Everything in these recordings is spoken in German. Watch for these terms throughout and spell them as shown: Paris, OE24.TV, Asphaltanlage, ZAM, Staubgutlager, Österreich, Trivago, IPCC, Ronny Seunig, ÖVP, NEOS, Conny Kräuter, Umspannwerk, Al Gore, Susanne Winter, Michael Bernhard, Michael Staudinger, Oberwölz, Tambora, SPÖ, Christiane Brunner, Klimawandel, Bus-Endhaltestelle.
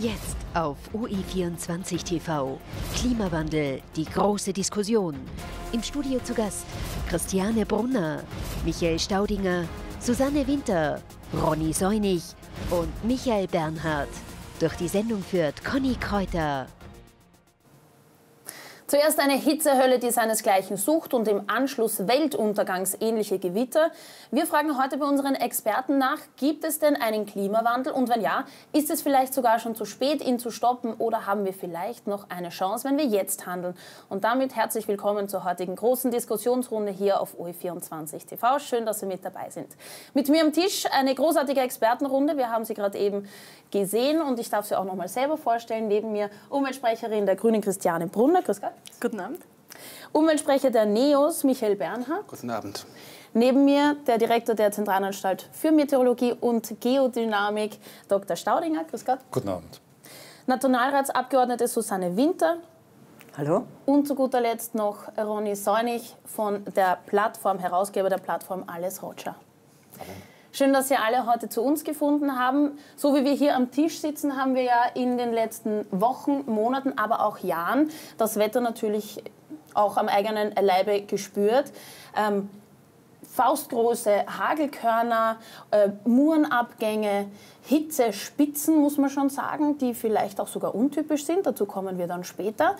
Jetzt auf OE24.TV. Klimawandel, die große Diskussion. Im Studio zu Gast Christiane Brunner, Michael Staudinger, Susanne Winter, Ronny Seunig und Michael Bernhard. Durch die Sendung führt Conny Kräuter. Zuerst eine Hitzehölle, die seinesgleichen sucht, und im Anschluss weltuntergangsähnliche Gewitter. Wir fragen heute bei unseren Experten nach, gibt es denn einen Klimawandel? Und wenn ja, ist es vielleicht sogar schon zu spät, ihn zu stoppen? Oder haben wir vielleicht noch eine Chance, wenn wir jetzt handeln? Und damit herzlich willkommen zur heutigen großen Diskussionsrunde hier auf OE24.TV. Schön, dass Sie mit dabei sind. Mit mir am Tisch eine großartige Expertenrunde. Wir haben sie gerade eben gesehen und ich darf sie auch noch mal selber vorstellen. Neben mir Umweltsprecherin der Grünen Christiane Brunner. Grüß Gott. Guten Abend. Umweltsprecher der NEOS, Michael Bernhard. Guten Abend. Neben mir der Direktor der Zentralanstalt für Meteorologie und Geodynamik, Dr. Staudinger. Grüß Gott. Guten Abend. Nationalratsabgeordnete Susanne Winter. Hallo. Und zu guter Letzt noch Ronny Seunig von der Plattform, Herausgeber der Plattform Alles Roger. Hallo. Schön, dass Sie alle heute zu uns gefunden haben. So wie wir hier am Tisch sitzen, haben wir ja in den letzten Wochen, Monaten, aber auch Jahren das Wetter natürlich auch am eigenen Leibe gespürt. Faustgroße Hagelkörner, Murenabgänge, Hitzespitzen, muss man schon sagen, die vielleicht auch sogar untypisch sind. Dazu kommen wir dann später.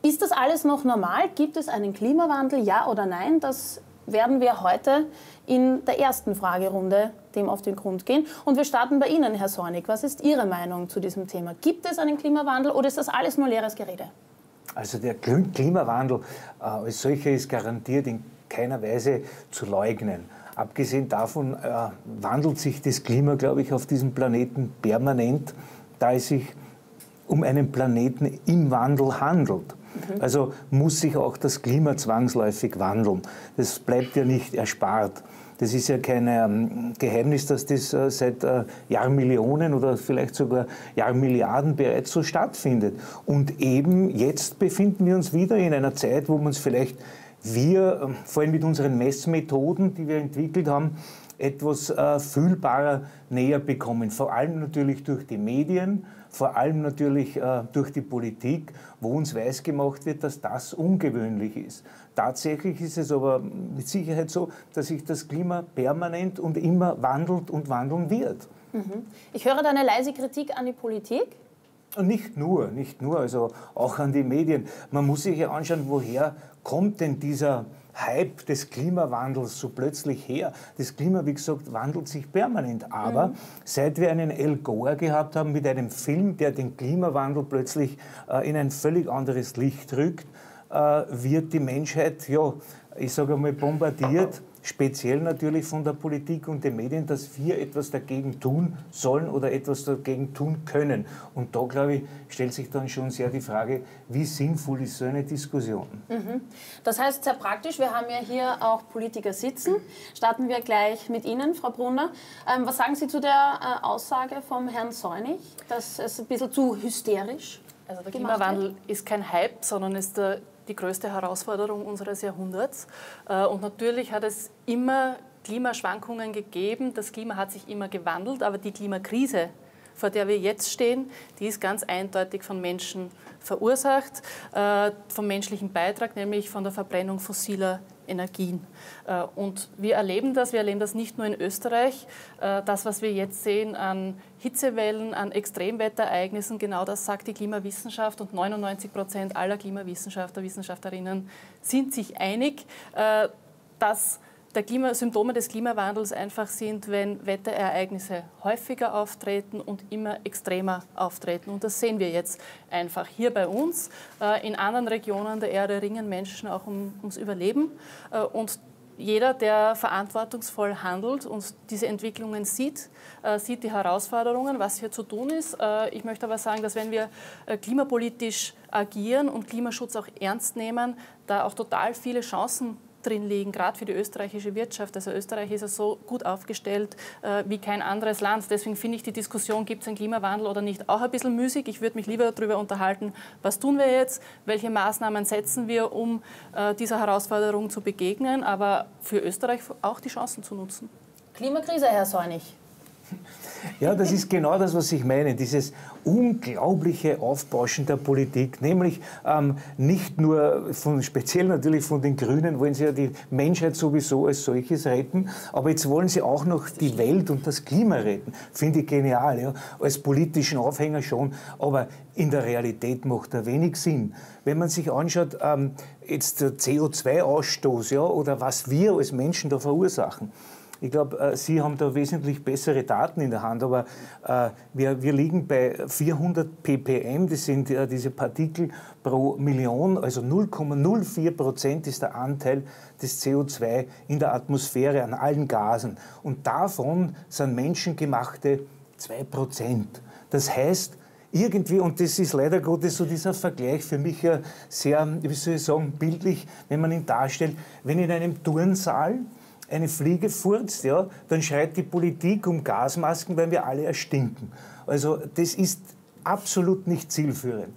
Ist das alles noch normal? Gibt es einen Klimawandel? Ja oder nein? Das werden wir heute in der ersten Fragerunde dem auf den Grund gehen. Und wir starten bei Ihnen, Herr Seunig. Was ist Ihre Meinung zu diesem Thema? Gibt es einen Klimawandel oder ist das alles nur leeres Gerede? Also der Klimawandel als solcher ist garantiert in keiner Weise zu leugnen. Abgesehen davon wandelt sich das Klima, glaube ich, auf diesem Planeten permanent, da es sich um einen Planeten im Wandel handelt. Also muss sich auch das Klima zwangsläufig wandeln. Das bleibt ja nicht erspart. Das ist ja kein Geheimnis, dass das seit Jahrmillionen oder vielleicht sogar Jahrmilliarden bereits so stattfindet. Und eben jetzt befinden wir uns wieder in einer Zeit, wo uns vielleicht wir, vor allem mit unseren Messmethoden, die wir entwickelt haben, etwas fühlbarer näher bekommen. Vor allem natürlich durch die Medien, vor allem natürlich durch die Politik, wo uns weisgemacht wird, dass das ungewöhnlich ist. Tatsächlich ist es aber mit Sicherheit so, dass sich das Klima permanent und immer wandelt und wandeln wird. Mhm. Ich höre da eine leise Kritik an die Politik. Und nicht nur, also auch an die Medien. Man muss sich ja anschauen, woher kommt denn dieser Hype des Klimawandels so plötzlich her? Das Klima, wie gesagt, wandelt sich permanent. Aber seit wir einen Al Gore gehabt haben mit einem Film, der den Klimawandel plötzlich in ein völlig anderes Licht rückt, wird die Menschheit, ja, ich sage einmal, bombardiert, speziell natürlich von der Politik und den Medien, dass wir etwas dagegen tun sollen oder etwas dagegen tun können. Und da, glaube ich, stellt sich dann schon sehr die Frage, wie sinnvoll ist so eine Diskussion? Mhm. Das heißt, sehr praktisch, wir haben ja hier auch Politiker sitzen. Starten wir gleich mit Ihnen, Frau Brunner. Was sagen Sie zu der Aussage vom Herrn Seunig, dass es ein bisschen zu hysterisch Also der Klimawandel ist kein Hype, sondern ist die größte Herausforderung unseres Jahrhunderts. Und natürlich hat es immer Klimaschwankungen gegeben. Das Klima hat sich immer gewandelt, aber die Klimakrise, vor der wir jetzt stehen, die ist ganz eindeutig von Menschen verursacht, vom menschlichen Beitrag, nämlich von der Verbrennung fossiler Energien. Und wir erleben das nicht nur in Österreich. Das, was wir jetzt sehen an Hitzewellen, an Extremwetterereignissen, genau das sagt die Klimawissenschaft, und 99% aller Klimawissenschaftler, Wissenschaftlerinnen sind sich einig, dass Symptome des Klimawandels einfach sind, wenn Wetterereignisse häufiger auftreten und immer extremer auftreten. Und das sehen wir jetzt einfach hier bei uns. In anderen Regionen der Erde ringen Menschen auch ums Überleben. Und jeder, der verantwortungsvoll handelt und diese Entwicklungen sieht, sieht die Herausforderungen, was hier zu tun ist. Ich möchte aber sagen, dass wenn wir klimapolitisch agieren und Klimaschutz auch ernst nehmen, da auch total viele Chancen drin liegen, gerade für die österreichische Wirtschaft. Also Österreich ist ja so gut aufgestellt wie kein anderes Land. Deswegen finde ich die Diskussion, gibt es einen Klimawandel oder nicht, auch ein bisschen müßig. Ich würde mich lieber darüber unterhalten, was tun wir jetzt, welche Maßnahmen setzen wir, um dieser Herausforderung zu begegnen, aber für Österreich auch die Chancen zu nutzen. Klimakrise, Herr Seunig. Ja, das ist genau das, was ich meine, dieses unglaubliche Aufbauschen der Politik, nämlich nicht nur von, speziell natürlich von den Grünen, wollen sie ja die Menschheit sowieso als solches retten, aber jetzt wollen sie auch noch die Welt und das Klima retten. Finde ich genial, ja, als politischen Aufhänger schon, aber in der Realität macht er wenig Sinn. Wenn man sich anschaut, jetzt der CO2-Ausstoß, ja, oder was wir als Menschen da verursachen. Ich glaube, Sie haben da wesentlich bessere Daten in der Hand, aber wir liegen bei 400 ppm, das sind diese Partikel pro Million, also 0,04% ist der Anteil des CO2 in der Atmosphäre an allen Gasen. Und davon sind menschengemachte 2%. Das heißt, irgendwie, und das ist leider Gottes so dieser Vergleich für mich ja sehr, wie soll ich sagen, bildlich, wenn man ihn darstellt, wenn in einem Turnsaal eine Fliege furzt, ja, dann schreit die Politik um Gasmasken, weil wir alle erstinken. Also das ist absolut nicht zielführend.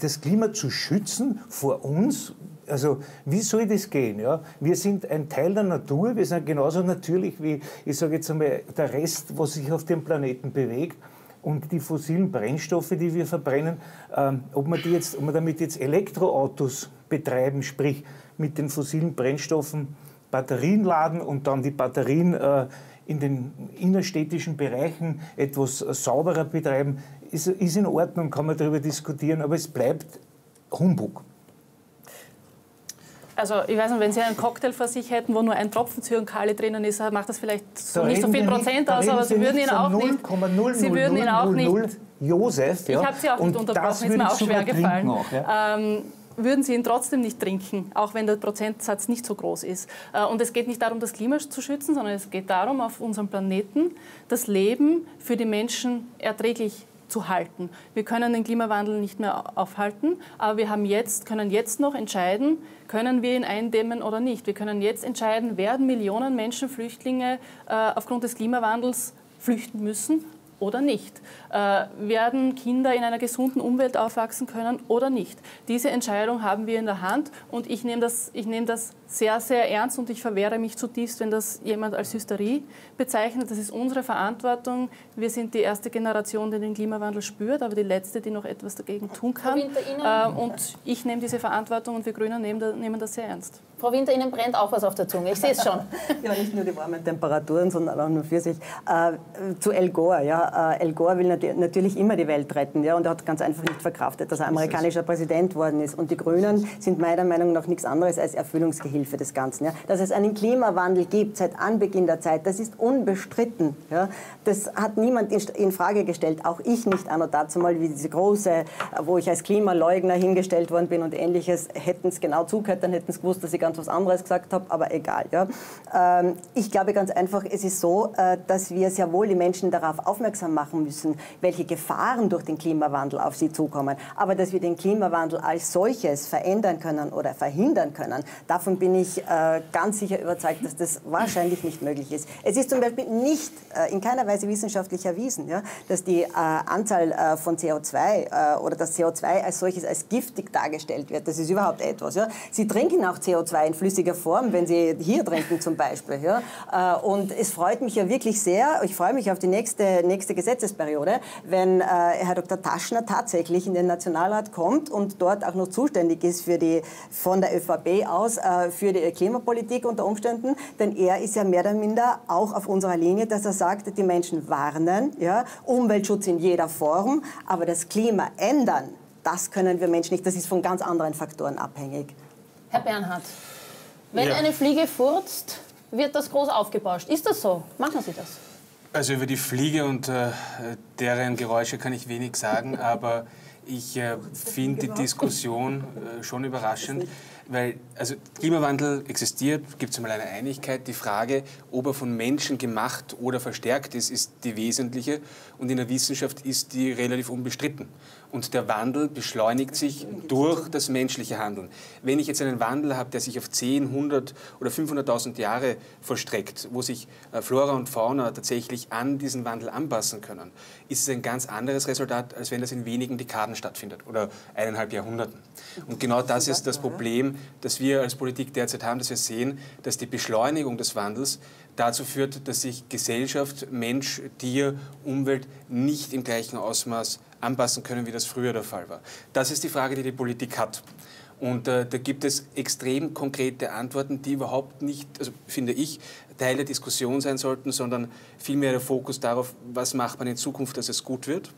Das Klima zu schützen vor uns, also wie soll das gehen? Ja? Wir sind ein Teil der Natur, wir sind genauso natürlich wie, ich sage jetzt einmal, der Rest, was sich auf dem Planeten bewegt. Und die fossilen Brennstoffe, die wir verbrennen, ob man damit jetzt Elektroautos betreiben, sprich mit den fossilen Brennstoffen Batterien laden und dann die Batterien in den innerstädtischen Bereichen etwas sauberer betreiben, ist in Ordnung, kann man darüber diskutieren, aber es bleibt Humbug. Also ich weiß nicht, wenn Sie einen Cocktail vor sich hätten, wo nur ein Tropfen Zyankali drinnen ist, macht das vielleicht so nicht so viel Prozent aus, aber Sie würden ihn auch nicht. Sie würden ihn auch nicht. Josef, ja. Ich habe Sie auch nicht unterbrochen, ist mir auch schwer gefallen. Auch, ja. Würden Sie ihn trotzdem nicht trinken, auch wenn der Prozentsatz nicht so groß ist. Und es geht nicht darum, das Klima zu schützen, sondern es geht darum, auf unserem Planeten das Leben für die Menschen erträglich zu halten. Wir können den Klimawandel nicht mehr aufhalten, aber wir haben jetzt, können jetzt noch entscheiden, können wir ihn eindämmen oder nicht. Wir können jetzt entscheiden, werden Millionen Menschen, Flüchtlinge aufgrund des Klimawandels flüchten müssen oder nicht? Werden Kinder in einer gesunden Umwelt aufwachsen können oder nicht? Diese Entscheidung haben wir in der Hand und ich nehme das sehr, sehr ernst und ich verwehre mich zutiefst, wenn das jemand als Hysterie bezeichnet. Das ist unsere Verantwortung. Wir sind die erste Generation, die den Klimawandel spürt, aber die letzte, die noch etwas dagegen tun kann. Und ich nehme diese Verantwortung und wir Grünen nehmen das sehr ernst. Frau Winter, Ihnen brennt auch was auf der Zunge, ich sehe es schon. Ja, nicht nur die warmen Temperaturen, sondern auch nur für sich. Zu Al Gore, ja. Al Gore will natürlich immer die Welt retten, ja, und er hat ganz einfach nicht verkraftet, dass er amerikanischer Präsident worden ist. Und die Grünen sind meiner Meinung nach nichts anderes als Erfüllungsgehilfe des Ganzen. Ja. Dass es einen Klimawandel gibt seit Anbeginn der Zeit, das ist unbestritten. Ja. Das hat niemand in Frage gestellt, auch ich nicht, anno dazu mal, wie diese große, wo ich als Klimaleugner hingestellt worden bin und Ähnliches, hätten es genau zugehört, dann hätten es gewusst, dass sie ganz was anderes gesagt habe, aber egal. Ja. Ich glaube ganz einfach, es ist so, dass wir sehr wohl die Menschen darauf aufmerksam machen müssen, welche Gefahren durch den Klimawandel auf sie zukommen. Aber dass wir den Klimawandel als solches verändern können oder verhindern können, davon bin ich ganz sicher überzeugt, dass das wahrscheinlich nicht möglich ist. Es ist zum Beispiel nicht in keiner Weise wissenschaftlich erwiesen, ja, dass die Anzahl von CO2 oder das CO2 als solches als giftig dargestellt wird. Das ist überhaupt etwas. Ja. Sie trinken auch CO2 in flüssiger Form, wenn Sie hier trinken zum Beispiel. Ja. Und es freut mich ja wirklich sehr, ich freue mich auf die nächste Gesetzesperiode, wenn Herr Dr. Taschner tatsächlich in den Nationalrat kommt und dort auch noch zuständig ist für die, von der ÖVP aus, für die Klimapolitik unter Umständen, denn er ist ja mehr oder minder auch auf unserer Linie, dass er sagt, die Menschen warnen, ja, Umweltschutz in jeder Form, aber das Klima ändern, das können wir Menschen nicht, das ist von ganz anderen Faktoren abhängig. Herr Bernhard, wenn eine Fliege furzt, wird das groß aufgebauscht. Ist das so? Machen Sie das? Also über die Fliege und deren Geräusche kann ich wenig sagen, aber ich finde die Diskussion schon überraschend, weil also Klimawandel existiert, gibt es einmal eine Einigkeit. Die Frage, ob er von Menschen gemacht oder verstärkt ist, ist die wesentliche und in der Wissenschaft ist die relativ unbestritten. Und der Wandel beschleunigt sich durch das menschliche Handeln. Wenn ich jetzt einen Wandel habe, der sich auf 10, 100 oder 500.000 Jahre vollstreckt, wo sich Flora und Fauna tatsächlich an diesen Wandel anpassen können, ist es ein ganz anderes Resultat, als wenn das in wenigen Dekaden stattfindet oder 1,5 Jahrhunderten. Und genau das ist das Problem, das wir als Politik derzeit haben, dass wir sehen, dass die Beschleunigung des Wandels dazu führt, dass sich Gesellschaft, Mensch, Tier, Umwelt nicht im gleichen Ausmaß anpassen können, wie das früher der Fall war. Das ist die Frage, die die Politik hat. Und da gibt es extrem konkrete Antworten, die überhaupt nicht, also finde ich, Teil der Diskussion sein sollten, sondern vielmehr der Fokus darauf, was macht man in Zukunft, dass es gut wird.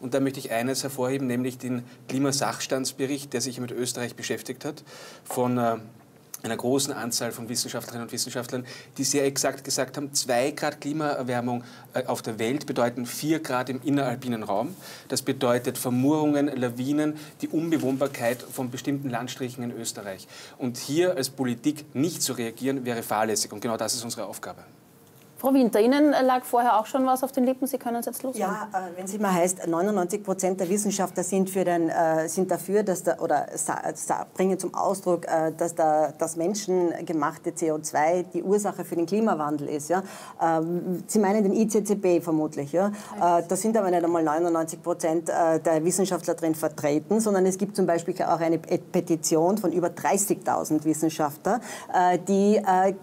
Und da möchte ich eines hervorheben, nämlich den Klimasachstandsbericht, der sich mit Österreich beschäftigt hat, von einer großen Anzahl von Wissenschaftlerinnen und Wissenschaftlern, die sehr exakt gesagt haben, 2 Grad Klimaerwärmung auf der Welt bedeuten 4 Grad im inneralpinen Raum. Das bedeutet Vermurrungen, Lawinen, die Unbewohnbarkeit von bestimmten Landstrichen in Österreich. Und hier als Politik nicht zu reagieren, wäre fahrlässig. Und genau das ist unsere Aufgabe. Frau Winter, Ihnen lag vorher auch schon was auf den Lippen, Sie können es jetzt loslegen. Ja, wenn es immer heißt, 99% der Wissenschaftler sind dafür, dass bringen zum Ausdruck, dass das menschengemachte CO2 die Ursache für den Klimawandel ist. Ja? Sie meinen den IPCC vermutlich. Ja? Da sind aber nicht einmal 99% der Wissenschaftler drin vertreten, sondern es gibt zum Beispiel auch eine Petition von über 30.000 Wissenschaftler, die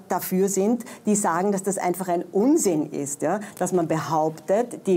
dafür sind, die sagen, dass das einfach ein Unsinn ist, ja, dass man behauptet,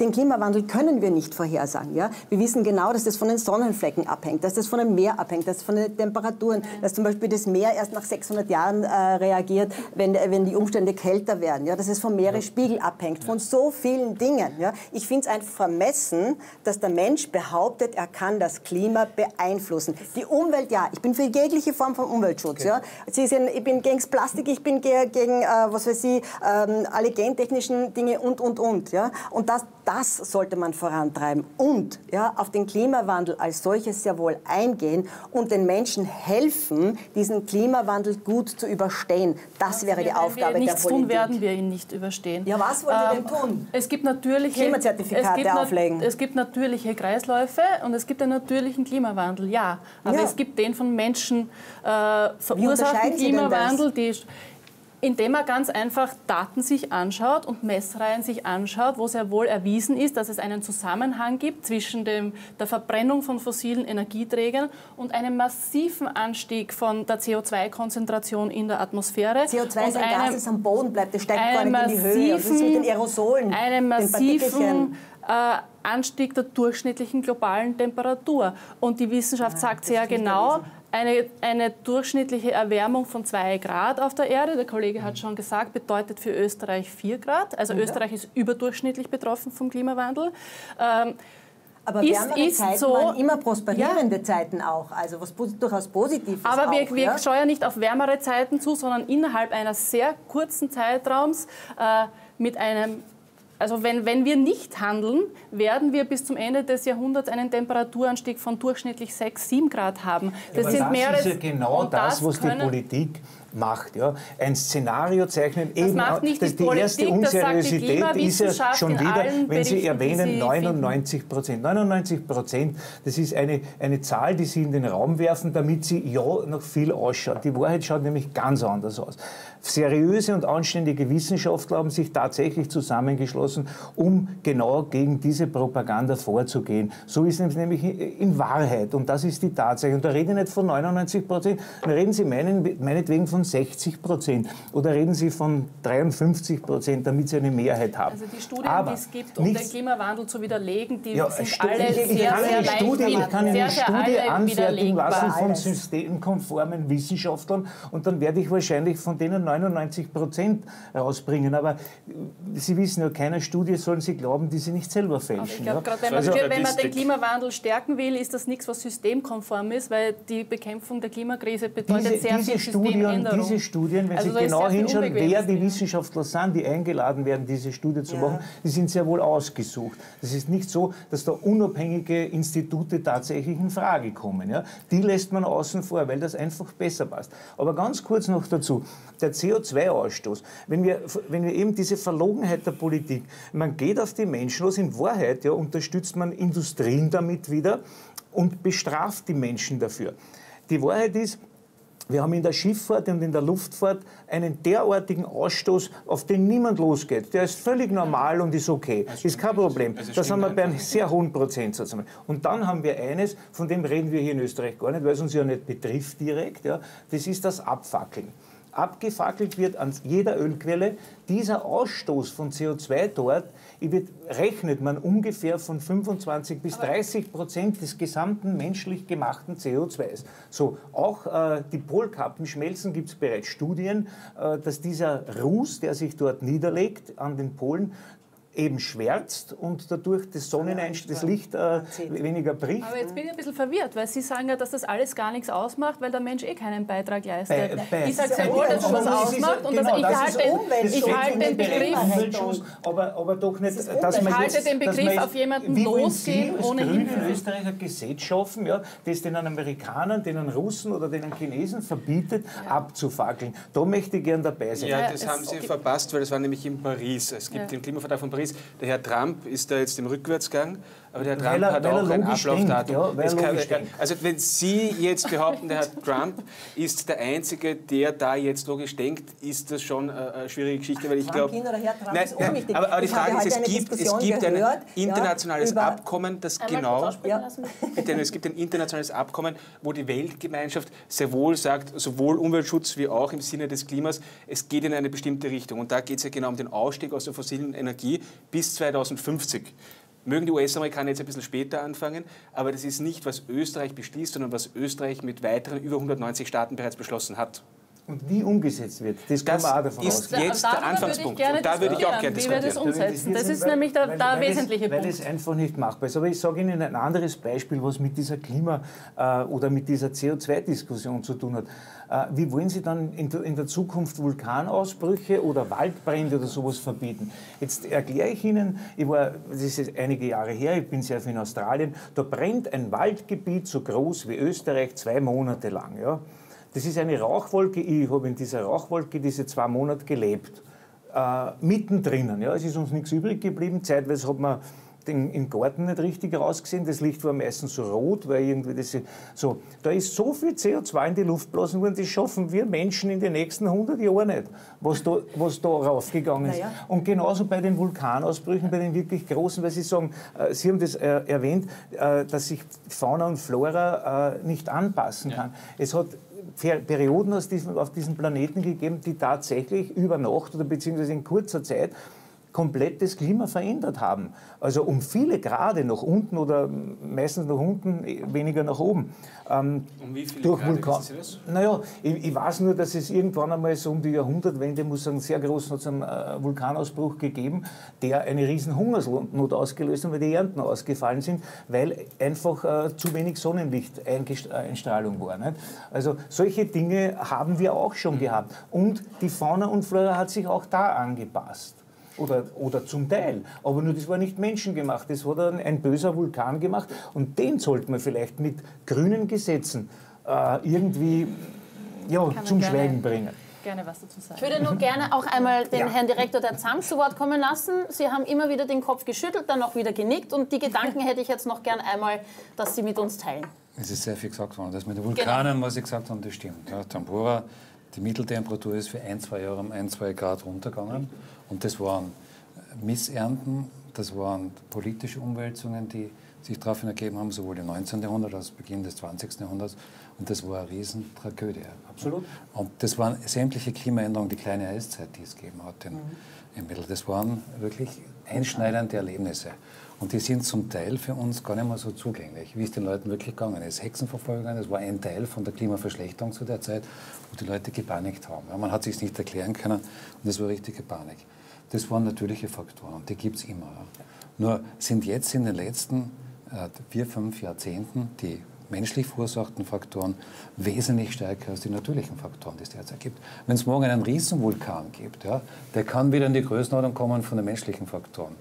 den Klimawandel können wir nicht vorhersagen. Ja? Wir wissen genau, dass das von den Sonnenflecken abhängt, dass das von dem Meer abhängt, dass das von den Temperaturen, dass zum Beispiel das Meer erst nach 600 Jahren reagiert, wenn die Umstände kälter werden, ja? Dass es vom Meeresspiegel abhängt, von so vielen Dingen. Ja? Ich finde es einfach vermessen, dass der Mensch behauptet, er kann das Klima beeinflussen. Die Umwelt, ja, ich bin für jegliche Form von Umweltschutz. Okay. Ja? Sie sehen, ich bin gegen Plastik, ich bin gegen was weiß ich, alle gentechnischen Dinge und. Ja? Und das sollte man vorantreiben und ja, auf den Klimawandel als solches sehr wohl eingehen und den Menschen helfen, diesen Klimawandel gut zu überstehen. Das wäre die Aufgabe der Politik. Wenn wir nichts tun, werden wir ihn nicht überstehen. Ja, was wollen wir denn tun? Es gibt natürliche Klimazertifikate auflegen. Es gibt natürliche Kreisläufe und es gibt einen natürlichen Klimawandel, ja. Aber es gibt den von Menschen verursachten Klimawandel, indem man ganz einfach Daten sich anschaut und Messreihen sich anschaut, wo sehr wohl erwiesen ist, dass es einen Zusammenhang gibt zwischen der Verbrennung von fossilen Energieträgern und einem massiven Anstieg von der CO2-Konzentration in der Atmosphäre. CO2 ist ein Gas, das am Boden bleibt, das steigt gar nicht in die Höhe. Das ist mit den Aerosolen, den Partikelchen. Anstieg der durchschnittlichen globalen Temperatur. Und die Wissenschaft sagt sehr genau, eine durchschnittliche Erwärmung von 2 Grad auf der Erde, der Kollege hat schon gesagt, bedeutet für Österreich 4 Grad. Also Österreich ist überdurchschnittlich betroffen vom Klimawandel. Aber wärmere Zeiten waren immer prosperierende Zeiten auch, also was durchaus positiv ist. Aber wir steuern nicht auf wärmere Zeiten zu, sondern innerhalb eines sehr kurzen Zeitraums mit einem... Also wenn wir nicht handeln, werden wir bis zum Ende des Jahrhunderts einen Temperaturanstieg von durchschnittlich 6–7 Grad haben. Das sind mehr als genau das, was die Politik macht. Ja? Ein Szenario zeichnen, eben die erste Unseriosität ist ja schon wieder, wenn Sie erwähnen, 99%. 99%, das ist eine Zahl, die Sie in den Raum werfen, damit sie ja noch viel ausschaut. Die Wahrheit schaut nämlich ganz anders aus. Seriöse und anständige Wissenschaftler haben sich tatsächlich zusammengeschlossen, um genau gegen diese Propaganda vorzugehen. So ist es nämlich in Wahrheit und das ist die Tatsache. Und da rede ich nicht von 99%, da reden Sie meinetwegen von 60% oder reden Sie von 53%, damit Sie eine Mehrheit haben. Also die Studien, die es gibt, um den Klimawandel zu widerlegen, die sind alle sehr, sehr leicht anfertigen lassen von systemkonformen Wissenschaftlern und dann werde ich wahrscheinlich von denen 99% rausbringen. Aber Sie wissen ja, keiner Studie sollen Sie glauben, die Sie nicht selber fälschen. Aber ich glaube, gerade wenn man den Klimawandel stärken will, ist das nichts, was systemkonform ist, weil die Bekämpfung der Klimakrise bedeutet sehr viel Systemänderung. Diese Studien, wenn Sie genau hinschauen, wer die Wissenschaftler sind, die eingeladen werden, diese Studie zu machen, die sind sehr wohl ausgesucht. Es ist nicht so, dass da unabhängige Institute tatsächlich in Frage kommen. Ja? Die lässt man außen vor, weil das einfach besser passt. Aber ganz kurz noch dazu. Der CO2-Ausstoß, wenn wir eben diese Verlogenheit der Politik, man geht auf die Menschen los, in Wahrheit ja, unterstützt man Industrien damit wieder und bestraft die Menschen dafür. Die Wahrheit ist, wir haben in der Schifffahrt und in der Luftfahrt einen derartigen Ausstoß, auf den niemand losgeht. Der ist völlig normal und ist okay. Das ist kein Problem. Das haben wir bei einem sehr hohen Prozentsatz. Und dann haben wir eines, von dem reden wir hier in Österreich gar nicht, weil es uns ja nicht betrifft direkt. Ja. Das ist das Abfackeln. abgefackelt wird an jeder Ölquelle. Dieser Ausstoß von CO2 dort rechnet man ungefähr von 25 bis 30% des gesamten menschlich gemachten CO2s. So, auch die Polkappen schmelzen, gibt es bereits Studien, dass dieser Ruß, der sich dort niederlegt an den Polen, eben schwärzt und dadurch das Licht weniger bricht. Aber jetzt bin ich ein bisschen verwirrt, weil Sie sagen ja, dass das alles gar nichts ausmacht, weil der Mensch eh keinen Beitrag leistet. Ich sage ja wohl, dass schon was ausmacht und ich halte den Begriff... Aber doch nicht, dass man jetzt... den Begriff auf jemanden losgehen ohne Hinweis. Wir in Österreich ein Gesetz schaffen, das den Amerikanern, den Russen oder den Chinesen verbietet, abzufackeln. Da möchte ich gern dabei sein. Ja, das haben Sie verpasst, weil das war nämlich in Paris. Es gibt den Klimavertrag von Paris. Der Herr Trump ist da jetzt im Rückwärtsgang, aber der Herr Trump hat auch ein Ablaufdatum. Also wenn Sie jetzt behaupten, der Herr Trump ist der Einzige, der da jetzt logisch denkt, ist das schon eine schwierige Geschichte, weil ich glaube... Aber die Frage ist, es gibt ein internationales Abkommen, das genau... Es gibt ein internationales Abkommen, wo die Weltgemeinschaft sehr wohl sagt, sowohl Umweltschutz wie auch im Sinne des Klimas, es geht in eine bestimmte Richtung. Und da geht es ja genau um den Ausstieg aus der fossilen Energie bis 2050. Mögen die US-Amerikaner jetzt ein bisschen später anfangen, aber das ist nicht, was Österreich beschließt, sondern was Österreich mit weiteren über 190 Staaten bereits beschlossen hat. Und wie umgesetzt wird, das ist jetzt der Anfangspunkt. Und da würde ich auch gerne diskutieren. Wie wir das umsetzen, das ist nämlich der wesentliche Punkt. Weil es einfach nicht machbar ist. Aber ich sage Ihnen ein anderes Beispiel, was mit dieser Klima- oder mit dieser CO2-Diskussion zu tun hat. Wie wollen Sie dann in der Zukunft Vulkanausbrüche oder Waldbrände oder sowas verbieten? Jetzt erkläre ich Ihnen, das ist einige Jahre her, ich bin sehr viel in Australien, da brennt ein Waldgebiet so groß wie Österreich 2 Monate lang. Ja? Das ist eine Rauchwolke, ich habe in dieser Rauchwolke diese 2 Monate gelebt. Mittendrin, ja? Es ist uns nichts übrig geblieben, zeitweise hat man im Garten nicht richtig rausgesehen, das Licht war meistens so rot, weil irgendwie das... So, da ist so viel CO2 in die Luft geblasen worden, das schaffen wir Menschen in den nächsten 100 Jahren nicht, was da raufgegangen ist. Und genauso bei den Vulkanausbrüchen, bei den wirklich großen, weil Sie sagen, Sie haben das erwähnt, dass sich Fauna und Flora nicht anpassen kann. Es hat Perioden auf diesem Planeten gegeben, die tatsächlich über Nacht oder beziehungsweise in kurzer Zeit komplett das Klima verändert haben. Also um viele Grade nach unten oder meistens nach unten, weniger nach oben. Um wie viele Grad wissen Sie das? Naja, ich weiß nur, dass es irgendwann einmal so um die Jahrhundertwende, muss ich sagen, sehr großen hat es einen Vulkanausbruch gegeben, der eine riesen Hungersnot ausgelöst hat, weil die Ernten ausgefallen sind, weil einfach zu wenig Sonnenlicht Einstrahlung war. Nicht? Also solche Dinge haben wir auch schon gehabt. Und die Fauna und Flora hat sich auch da angepasst. Oder zum Teil. Aber nur das war nicht menschengemacht, das hat ein böser Vulkan gemacht. Und den sollte man vielleicht mit grünen Gesetzen irgendwie zum Schweigen bringen. Gerne was dazu sagen. Ich würde nur gerne auch einmal den Herrn Direktor der ZAM zu Wort kommen lassen. Sie haben immer wieder den Kopf geschüttelt, dann auch wieder genickt. Und die Gedanken hätte ich jetzt noch gern einmal, dass Sie mit uns teilen. Es ist sehr viel gesagt worden. Das mit den Vulkanen, was Sie gesagt haben, das stimmt. Ja, Tambora, die Mitteltemperatur ist für 1–2 Jahre um 1–2 Grad runtergegangen. Und das waren Missernten, das waren politische Umwälzungen, die sich daraufhin ergeben haben, sowohl im 19. Jahrhundert als auch Beginn des 20. Jahrhunderts. Und das war eine Riesentragödie. Absolut. Und das waren sämtliche Klimaänderungen, die kleine Eiszeit, die es gegeben hat im Mittel. Das waren wirklich einschneidende Erlebnisse. Und die sind zum Teil für uns gar nicht mehr so zugänglich, wie es den Leuten wirklich gegangen ist. Hexenverfolgung, das war ein Teil von der Klimaverschlechterung zu der Zeit, wo die Leute gepanikt haben. Ja, man hat es sich nicht erklären können und das war richtige Panik. Das waren natürliche Faktoren und die gibt es immer. Ja. Nur sind jetzt in den letzten 4–5 Jahrzehnten die menschlich verursachten Faktoren wesentlich stärker als die natürlichen Faktoren, die es derzeit gibt. Wenn es morgen einen Riesenvulkan gibt, ja, der kann wieder in die Größenordnung kommen von den menschlichen Faktoren.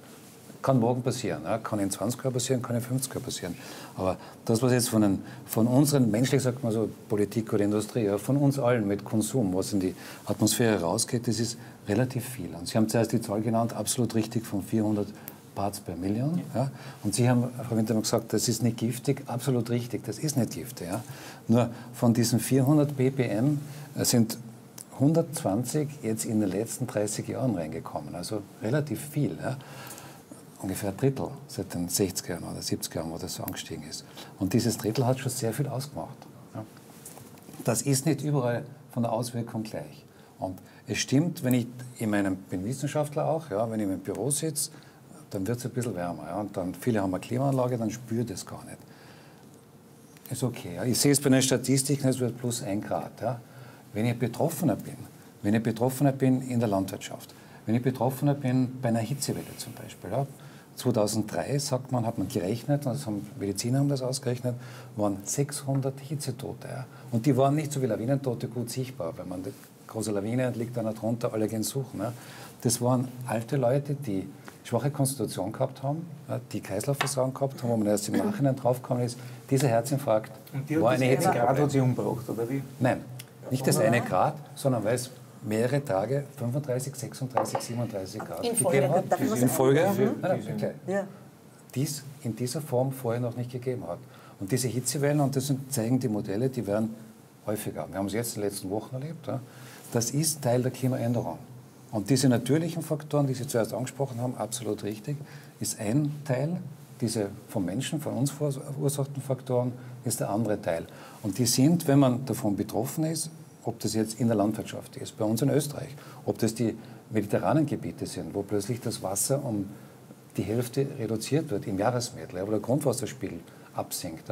Kann morgen passieren, ja, kann in 20 Jahren passieren, kann in 50 Jahren passieren. Aber das, was jetzt von unseren, menschlich sagt man so, Politik oder Industrie, ja, von uns allen mit Konsum, was in die Atmosphäre rausgeht, das ist relativ viel. Und Sie haben zuerst die Zahl genannt, absolut richtig, von 400 Parts per Million. Ja. Und Sie haben, Frau Winter, gesagt, das ist nicht giftig. Absolut richtig, das ist nicht giftig. Ja. Nur von diesen 400 ppm sind 120 jetzt in den letzten 30 Jahren reingekommen. Also relativ viel. Ja. Ungefähr ein Drittel seit den 60er Jahren oder 70er Jahren, wo das so angestiegen ist. Und dieses Drittel hat schon sehr viel ausgemacht. Ja. Das ist nicht überall von der Auswirkung gleich. Und es stimmt, wenn ich in meinem, bin Wissenschaftler auch, ja, wenn ich im Büro sitze, dann wird es ein bisschen wärmer. Ja, und dann, viele haben eine Klimaanlage, dann spürt es gar nicht. Ist okay. Ja. Ich sehe es bei den Statistiken, es wird plus 1 Grad. Ja. Wenn ich Betroffener bin, wenn ich Betroffener bin in der Landwirtschaft, wenn ich Betroffener bin bei einer Hitzewelle zum Beispiel. Ja. 2003, sagt man, hat man gerechnet, also Mediziner haben das ausgerechnet, waren 600 Hitzetote. Ja. Und die waren nicht so wie Lawinentote gut sichtbar, weil man die große Lawine liegt dann darunter, alle gehen suchen. Ja. Das waren alte Leute, die schwache Konstitution gehabt haben, ja, die Kreislaufversagen gehabt haben, wo man erst im Nachhinein draufgekommen ist, dieser Herzinfarkt war eine Hitzekrankheit. Und die hat das 1 Grad umgebracht, oder wie? Nein, nicht das 1 Grad, sondern weil es mehrere Tage, 35, 36, 37 Grad gegeben hat. In Folge? Die es in dieser Form vorher noch nicht gegeben hat. Und diese Hitzewellen, und das zeigen die Modelle, die werden häufiger. Wir haben es jetzt in den letzten Wochen erlebt. Ja. Das ist Teil der Klimaänderung. Und diese natürlichen Faktoren, die Sie zuerst angesprochen haben, absolut richtig, ist ein Teil. Diese vom Menschen, von uns verursachten Faktoren, ist der andere Teil. Und die sind, wenn man davon betroffen ist, ob das jetzt in der Landwirtschaft ist, bei uns in Österreich, ob das die mediterranen Gebiete sind, wo plötzlich das Wasser um die Hälfte reduziert wird im Jahresmittel, aber der Grundwasserspiegel absinkt,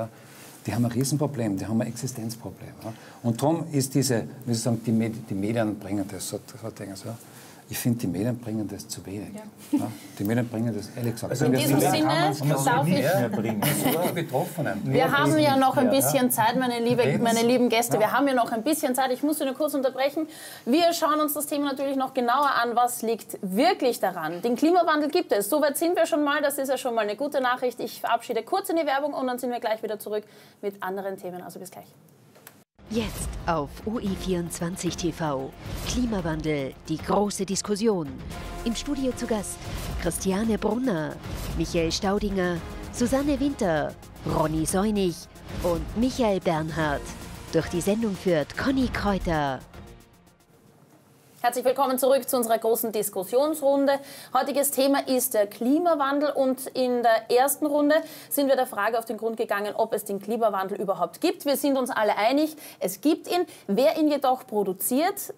die haben ein Riesenproblem, die haben ein Existenzproblem. Und darum ist diese, wie Sie sagen, die Medien bringen das, so denken Sie, ich finde, die Medien bringen das zu wenig. Ja. Ja, die Medien bringen das, ehrlich gesagt. Also in diesem Sinne darf ich... Wir haben ja noch ein bisschen Zeit, meine lieben Gäste. Wir haben ja noch ein bisschen Zeit. Ich muss Sie nur kurz unterbrechen. Wir schauen uns das Thema natürlich noch genauer an. Was liegt wirklich daran? Den Klimawandel gibt es. So weit sind wir schon mal. Das ist ja schon mal eine gute Nachricht. Ich verabschiede kurz in die Werbung und dann sind wir gleich wieder zurück mit anderen Themen. Also bis gleich. Jetzt auf OE24.TV. Klimawandel, die große Diskussion. Im Studio zu Gast Christiane Brunner, Michael Staudinger, Susanne Winter, Ronny Seunig und Michael Bernhard. Durch die Sendung führt Conny Kräuter. Herzlich willkommen zurück zu unserer großen Diskussionsrunde. Heutiges Thema ist der Klimawandel und in der ersten Runde sind wir der Frage auf den Grund gegangen, ob es den Klimawandel überhaupt gibt. Wir sind uns alle einig, es gibt ihn. Wer ihn jedoch produziert,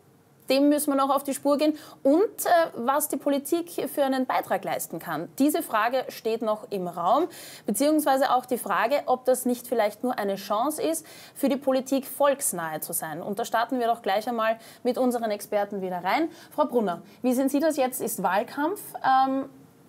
dem müssen wir noch auf die Spur gehen. Und was die Politik für einen Beitrag leisten kann. Diese Frage steht noch im Raum. Beziehungsweise auch die Frage, ob das nicht vielleicht nur eine Chance ist, für die Politik volksnahe zu sein. Und da starten wir doch gleich einmal mit unseren Experten wieder rein. Frau Brunner, wie sehen Sie das jetzt? Ist Wahlkampf.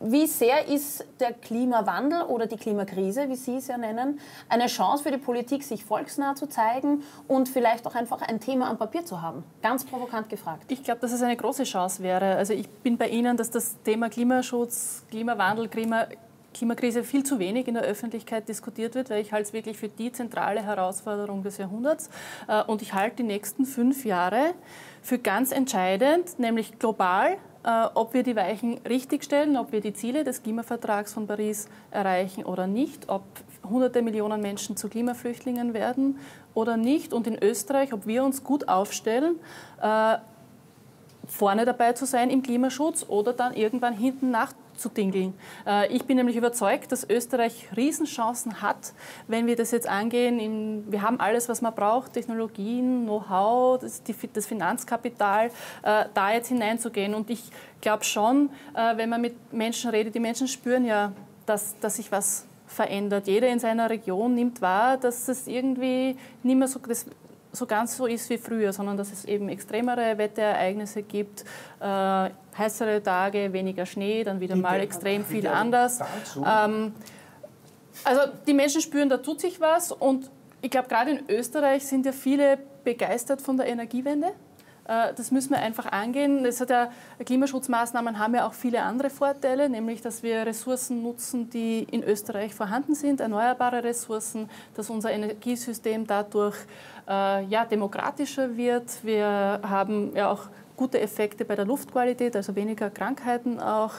Wie sehr ist der Klimawandel oder die Klimakrise, wie Sie es ja nennen, eine Chance für die Politik, sich volksnah zu zeigen und vielleicht auch einfach ein Thema am Papier zu haben? Ganz provokant gefragt. Ich glaube, dass es eine große Chance wäre. Also ich bin bei Ihnen, dass das Thema Klimaschutz, Klimawandel, Klimakrise viel zu wenig in der Öffentlichkeit diskutiert wird, weil ich halte es wirklich für die zentrale Herausforderung des Jahrhunderts. Und ich halte die nächsten 5 Jahre für ganz entscheidend, nämlich global, ob wir die Weichen richtig stellen, ob wir die Ziele des Klimavertrags von Paris erreichen oder nicht, ob hunderte Millionen Menschen zu Klimaflüchtlingen werden oder nicht und in Österreich, ob wir uns gut aufstellen, vorne dabei zu sein im Klimaschutz oder dann irgendwann hinten nachzudingeln. Ich bin nämlich überzeugt, dass Österreich Riesenchancen hat, wenn wir das jetzt angehen. Wir haben alles, was man braucht, Technologien, Know-how, das Finanzkapital, da jetzt hineinzugehen. Und ich glaube schon, wenn man mit Menschen redet, die Menschen spüren ja, dass sich was verändert. Jeder in seiner Region nimmt wahr, dass es irgendwie nicht mehr so ganz so ist wie früher, sondern dass es eben extremere Wetterereignisse gibt, heißere Tage, weniger Schnee, dann wieder mal extrem viel anders. Also die Menschen spüren, da tut sich was und ich glaube, gerade in Österreich sind ja viele begeistert von der Energiewende. Das müssen wir einfach angehen. Das hat ja, Klimaschutzmaßnahmen haben ja auch viele andere Vorteile, nämlich dass wir Ressourcen nutzen, die in Österreich vorhanden sind, erneuerbare Ressourcen, dass unser Energiesystem dadurch ja, demokratischer wird. Wir haben ja auch gute Effekte bei der Luftqualität, also weniger Krankheiten auch,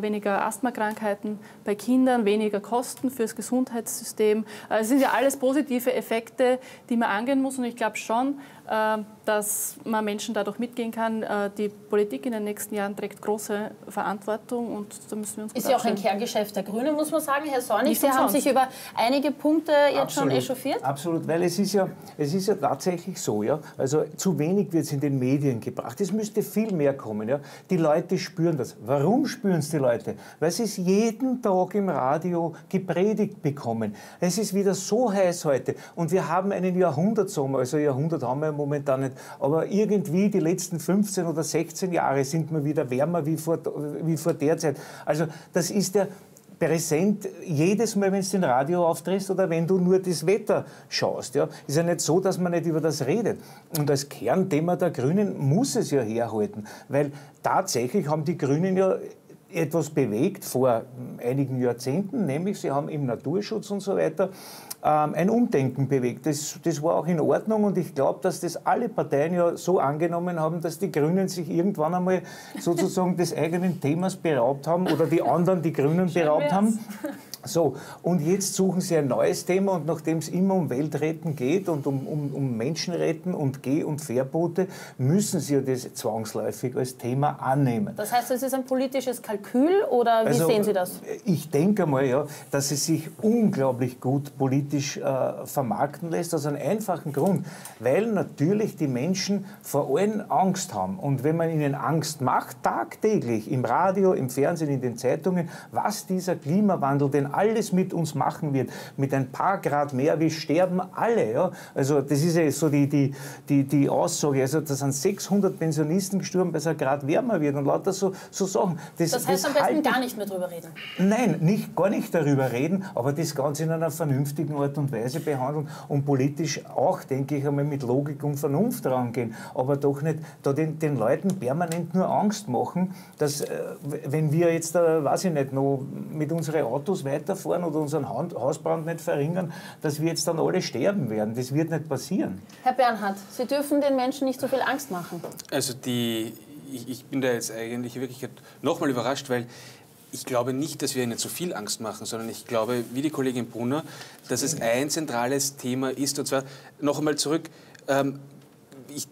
weniger Asthmakrankheiten bei Kindern, weniger Kosten fürs Gesundheitssystem. Es sind ja alles positive Effekte, die man angehen muss und ich glaube schon, dass man Menschen dadurch mitgehen kann. Die Politik in den nächsten Jahren trägt große Verantwortung und da müssen wir uns gut abstimmen. Ist ja auch ein Kerngeschäft der Grünen, muss man sagen. Herr Seunig, Sie haben sich über einige Punkte jetzt schon echauffiert. Absolut, weil es ist ja tatsächlich so, ja. Also zu wenig wird es in den Medien gebracht. Es müsste viel mehr kommen, ja. Die Leute spüren das. Warum spüren es die Leute? Weil sie es jeden Tag im Radio gepredigt bekommen. Es ist wieder so heiß heute und wir haben einen Jahrhundertsommer, also Jahrhundert haben wir momentan nicht, aber irgendwie die letzten 15 oder 16 Jahre sind wir wieder wärmer wie vor der Zeit. Also das ist ja präsent jedes Mal, wenn du den Radio auftrittst oder wenn du nur das Wetter schaust. Ja. Ist ja nicht so, dass man nicht über das redet. Und als Kernthema der Grünen muss es ja herhalten, weil tatsächlich haben die Grünen ja etwas bewegt vor einigen Jahrzehnten, nämlich sie haben im Naturschutz und so weiter ein Umdenken bewegt. Das war auch in Ordnung und ich glaube, dass das alle Parteien ja so angenommen haben, dass die Grünen sich irgendwann einmal sozusagen des eigenen Themas beraubt haben oder die anderen, die Grünen, beraubt haben. So, und jetzt suchen sie ein neues Thema und nachdem es immer um Weltretten geht und um Menschenretten und Geh- und Verbote, müssen sie ja das zwangsläufig als Thema annehmen. Das heißt, es ist ein politisches Kalkül oder wie sehen Sie das? Ich denke mal, ja, dass es sich unglaublich gut politisch vermarkten lässt, aus einem einfachen Grund, weil natürlich die Menschen vor allem Angst haben und wenn man ihnen Angst macht, tagtäglich im Radio, im Fernsehen, in den Zeitungen, was dieser Klimawandel denn alles mit uns machen wird, mit ein paar Grad mehr, wir sterben alle. Ja? Also das ist ja so die Aussage, also da sind 600 Pensionisten gestorben, weil es ein Grad wärmer wird und lauter so Sachen. Das heißt am besten gar nicht mehr drüber reden? Nein, gar nicht darüber reden, aber das Ganze in einer vernünftigen Art und Weise behandeln und politisch auch, denke ich einmal, mit Logik und Vernunft rangehen, aber doch nicht da den Leuten permanent nur Angst machen, dass wenn wir jetzt, weiß ich nicht, noch mit unseren Autos weiterfahren oder unseren Hausbrand nicht verringern, dass wir jetzt dann alle sterben werden. Das wird nicht passieren. Herr Bernhard, Sie dürfen den Menschen nicht so viel Angst machen. Also ich bin da jetzt eigentlich wirklich nochmal überrascht, weil ich glaube nicht, dass wir ihnen zu viel Angst machen, sondern ich glaube, wie die Kollegin Brunner, dass es ein zentrales Thema ist. Und zwar noch einmal zurück,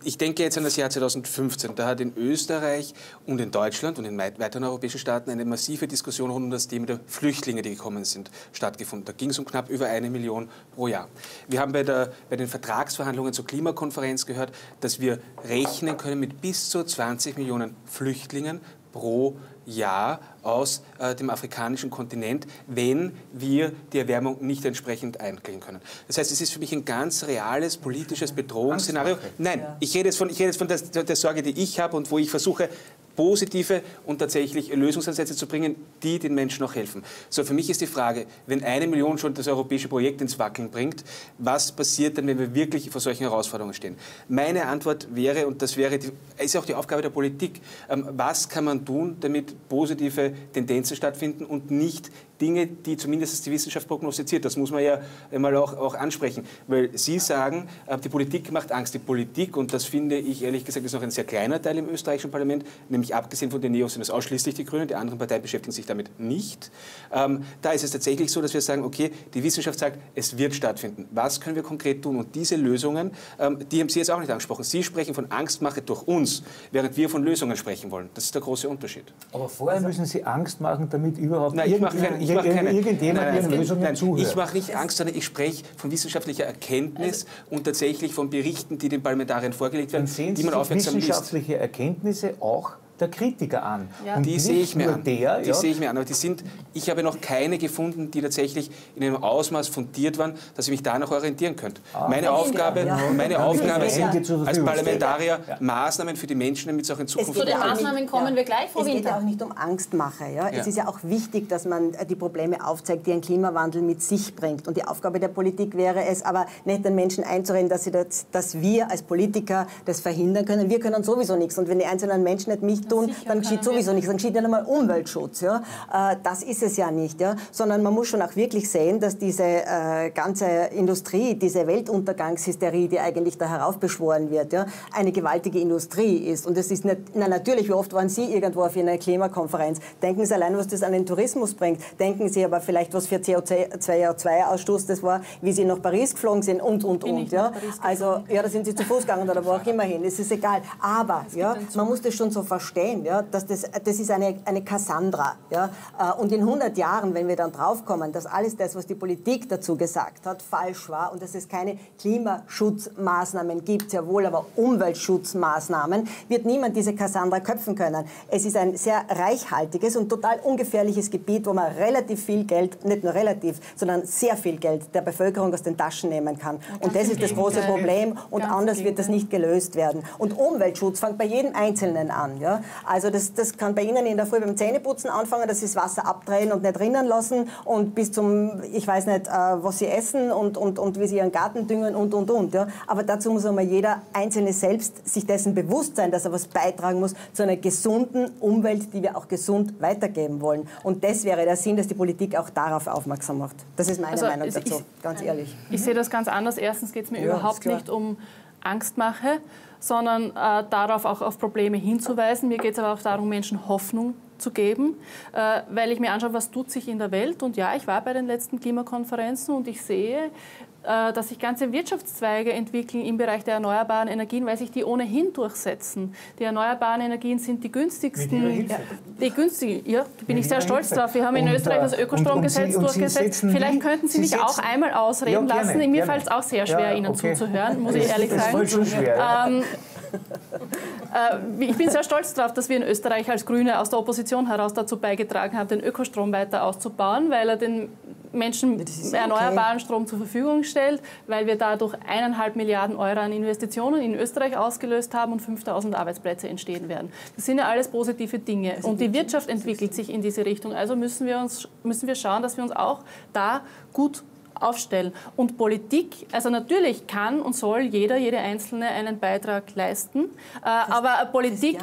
ich denke jetzt an das Jahr 2015. Da hat in Österreich und in Deutschland und in weiteren europäischen Staaten eine massive Diskussion rund um das Thema der Flüchtlinge, die gekommen sind, stattgefunden. Da ging es um knapp über 1 Million pro Jahr. Wir haben bei den Vertragsverhandlungen zur Klimakonferenz gehört, dass wir rechnen können mit bis zu 20 Millionen Flüchtlingen pro Jahr aus dem afrikanischen Kontinent, wenn wir die Erwärmung nicht entsprechend einkriegen können. Das heißt, es ist für mich ein ganz reales politisches Bedrohungsszenario. Nein, ja. Ich rede jetzt von der Sorge, die ich habe und wo ich versuche, positive und tatsächlich Lösungsansätze zu bringen, die den Menschen auch helfen. So, für mich ist die Frage, wenn 1 Million schon das europäische Projekt ins Wackeln bringt, was passiert dann, wenn wir wirklich vor solchen Herausforderungen stehen? Meine Antwort wäre, und das wäre ist auch die Aufgabe der Politik, was kann man tun, damit positive Tendenzen stattfinden und nicht Dinge, die zumindest die Wissenschaft prognostiziert. Das muss man ja einmal auch ansprechen, weil Sie sagen, die Politik macht Angst. Die Politik, und das finde ich ehrlich gesagt, ist noch ein sehr kleiner Teil im österreichischen Parlament, nämlich abgesehen von den NEOS sind es ausschließlich die Grünen, die anderen Parteien beschäftigen sich damit nicht. Da ist es tatsächlich so, dass wir sagen, okay, die Wissenschaft sagt, es wird stattfinden. Was können wir konkret tun? Und diese Lösungen, die haben Sie jetzt auch nicht angesprochen. Sie sprechen von Angstmache durch uns, während wir von Lösungen sprechen wollen. Das ist der große Unterschied. Aber vorher müssen Sie Angst machen, damit überhaupt irgendjemand Lösungen zuhört. Ich mache nicht Angst, sondern ich spreche von wissenschaftlicher Erkenntnis und tatsächlich von Berichten, die den Parlamentariern vorgelegt werden, die man aufmerksam liest. Wissenschaftliche Erkenntnisse auch der Kritiker an. Ja. Und die sehe ich mir an. Aber ich habe noch keine gefunden, die tatsächlich in einem Ausmaß fundiert waren, dass ich mich danach orientieren könnte. Meine Aufgabe sind als Parlamentarier Maßnahmen für die Menschen, damit es auch in Zukunft funktioniert. Zu den Maßnahmen kommen wir gleich, Frau Winter. Es geht ja auch nicht um Angstmache. Ja? Es ist ja auch wichtig, dass man die Probleme aufzeigt, die ein Klimawandel mit sich bringt. Und die Aufgabe der Politik wäre es, aber nicht den Menschen einzureden, dass wir als Politiker das verhindern können. Wir können sowieso nichts. Und wenn die einzelnen Menschen nicht tun, dann geschieht sowieso nichts, dann geschieht nicht einmal Umweltschutz. Ja? Das ist es ja nicht, ja? Sondern man muss schon auch wirklich sehen, dass diese ganze Industrie, diese Weltuntergangshysterie, die eigentlich da heraufbeschworen wird, ja, eine gewaltige Industrie ist. Und es ist nicht, na natürlich, wie oft waren Sie irgendwo auf einer Klimakonferenz? Denken Sie allein, was das an den Tourismus bringt. Denken Sie aber vielleicht, was für CO2-Ausstoß das war, wie Sie nach Paris geflogen sind und. Ja? Also, ja, da sind Sie zu Fuß gegangen oder wo auch immer hin. Es ist egal. Aber ja, man muss das schon so verstehen, ja, dass das ist eine Kassandra. Ja? Und in 100 Jahren, wenn wir dann draufkommen, dass alles das, was die Politik dazu gesagt hat, falsch war und dass es keine Klimaschutzmaßnahmen gibt, sehr wohl aber Umweltschutzmaßnahmen, wird niemand diese Kassandra köpfen können. Es ist ein sehr reichhaltiges und total ungefährliches Gebiet, wo man relativ viel Geld, nicht nur relativ, sondern sehr viel Geld der Bevölkerung aus den Taschen nehmen kann. Und das ist das große Problem und anders wird das nicht gelöst werden. Und Umweltschutz fängt bei jedem Einzelnen an. Ja? Also das kann bei Ihnen in der Früh beim Zähneputzen anfangen, dass Sie das Wasser abdrehen und nicht rinnen lassen und bis zum, ich weiß nicht, was Sie essen und wie Sie Ihren Garten düngen und. Ja? Aber dazu muss einmal jeder Einzelne selbst sich dessen bewusst sein, dass er was beitragen muss zu einer gesunden Umwelt, die wir auch gesund weitergeben wollen. Und das wäre der Sinn, dass die Politik auch darauf aufmerksam macht. Das ist meine Meinung dazu, ganz ehrlich. Ich sehe das ganz anders. Erstens geht es mir überhaupt nicht um Angstmache, sondern darauf auch auf Probleme hinzuweisen. Mir geht es aber auch darum, Menschen Hoffnung zu geben, weil ich mir anschaue, was tut sich in der Welt. Und ja, ich war bei den letzten Klimakonferenzen und ich sehe, dass sich ganze Wirtschaftszweige entwickeln im Bereich der erneuerbaren Energien, weil sich die ohnehin durchsetzen. Die erneuerbaren Energien sind die günstigsten. Die günstigen, ja, da bin ich sehr stolz drauf. Wir haben in Österreich das Ökostromgesetz durchgesetzt. Vielleicht könnten Sie mich auch einmal ausreden lassen. Mir fällt es auch sehr schwer, Ihnen zuzuhören, muss ich ehrlich sagen. Das ist voll schon schwer. Ich bin sehr stolz darauf, dass wir in Österreich als Grüne aus der Opposition heraus dazu beigetragen haben, den Ökostrom weiter auszubauen, weil er den Menschen erneuerbaren Strom zur Verfügung stellt, weil wir dadurch 1,5 Milliarden € an Investitionen in Österreich ausgelöst haben und 5.000 Arbeitsplätze entstehen werden. Das sind ja alles positive Dinge und die Wirtschaft entwickelt sich in diese Richtung. Also müssen wir schauen, dass wir uns auch da gut aufstellen. Und Politik, also natürlich kann und soll jeder, jede Einzelne einen Beitrag leisten, aber Politik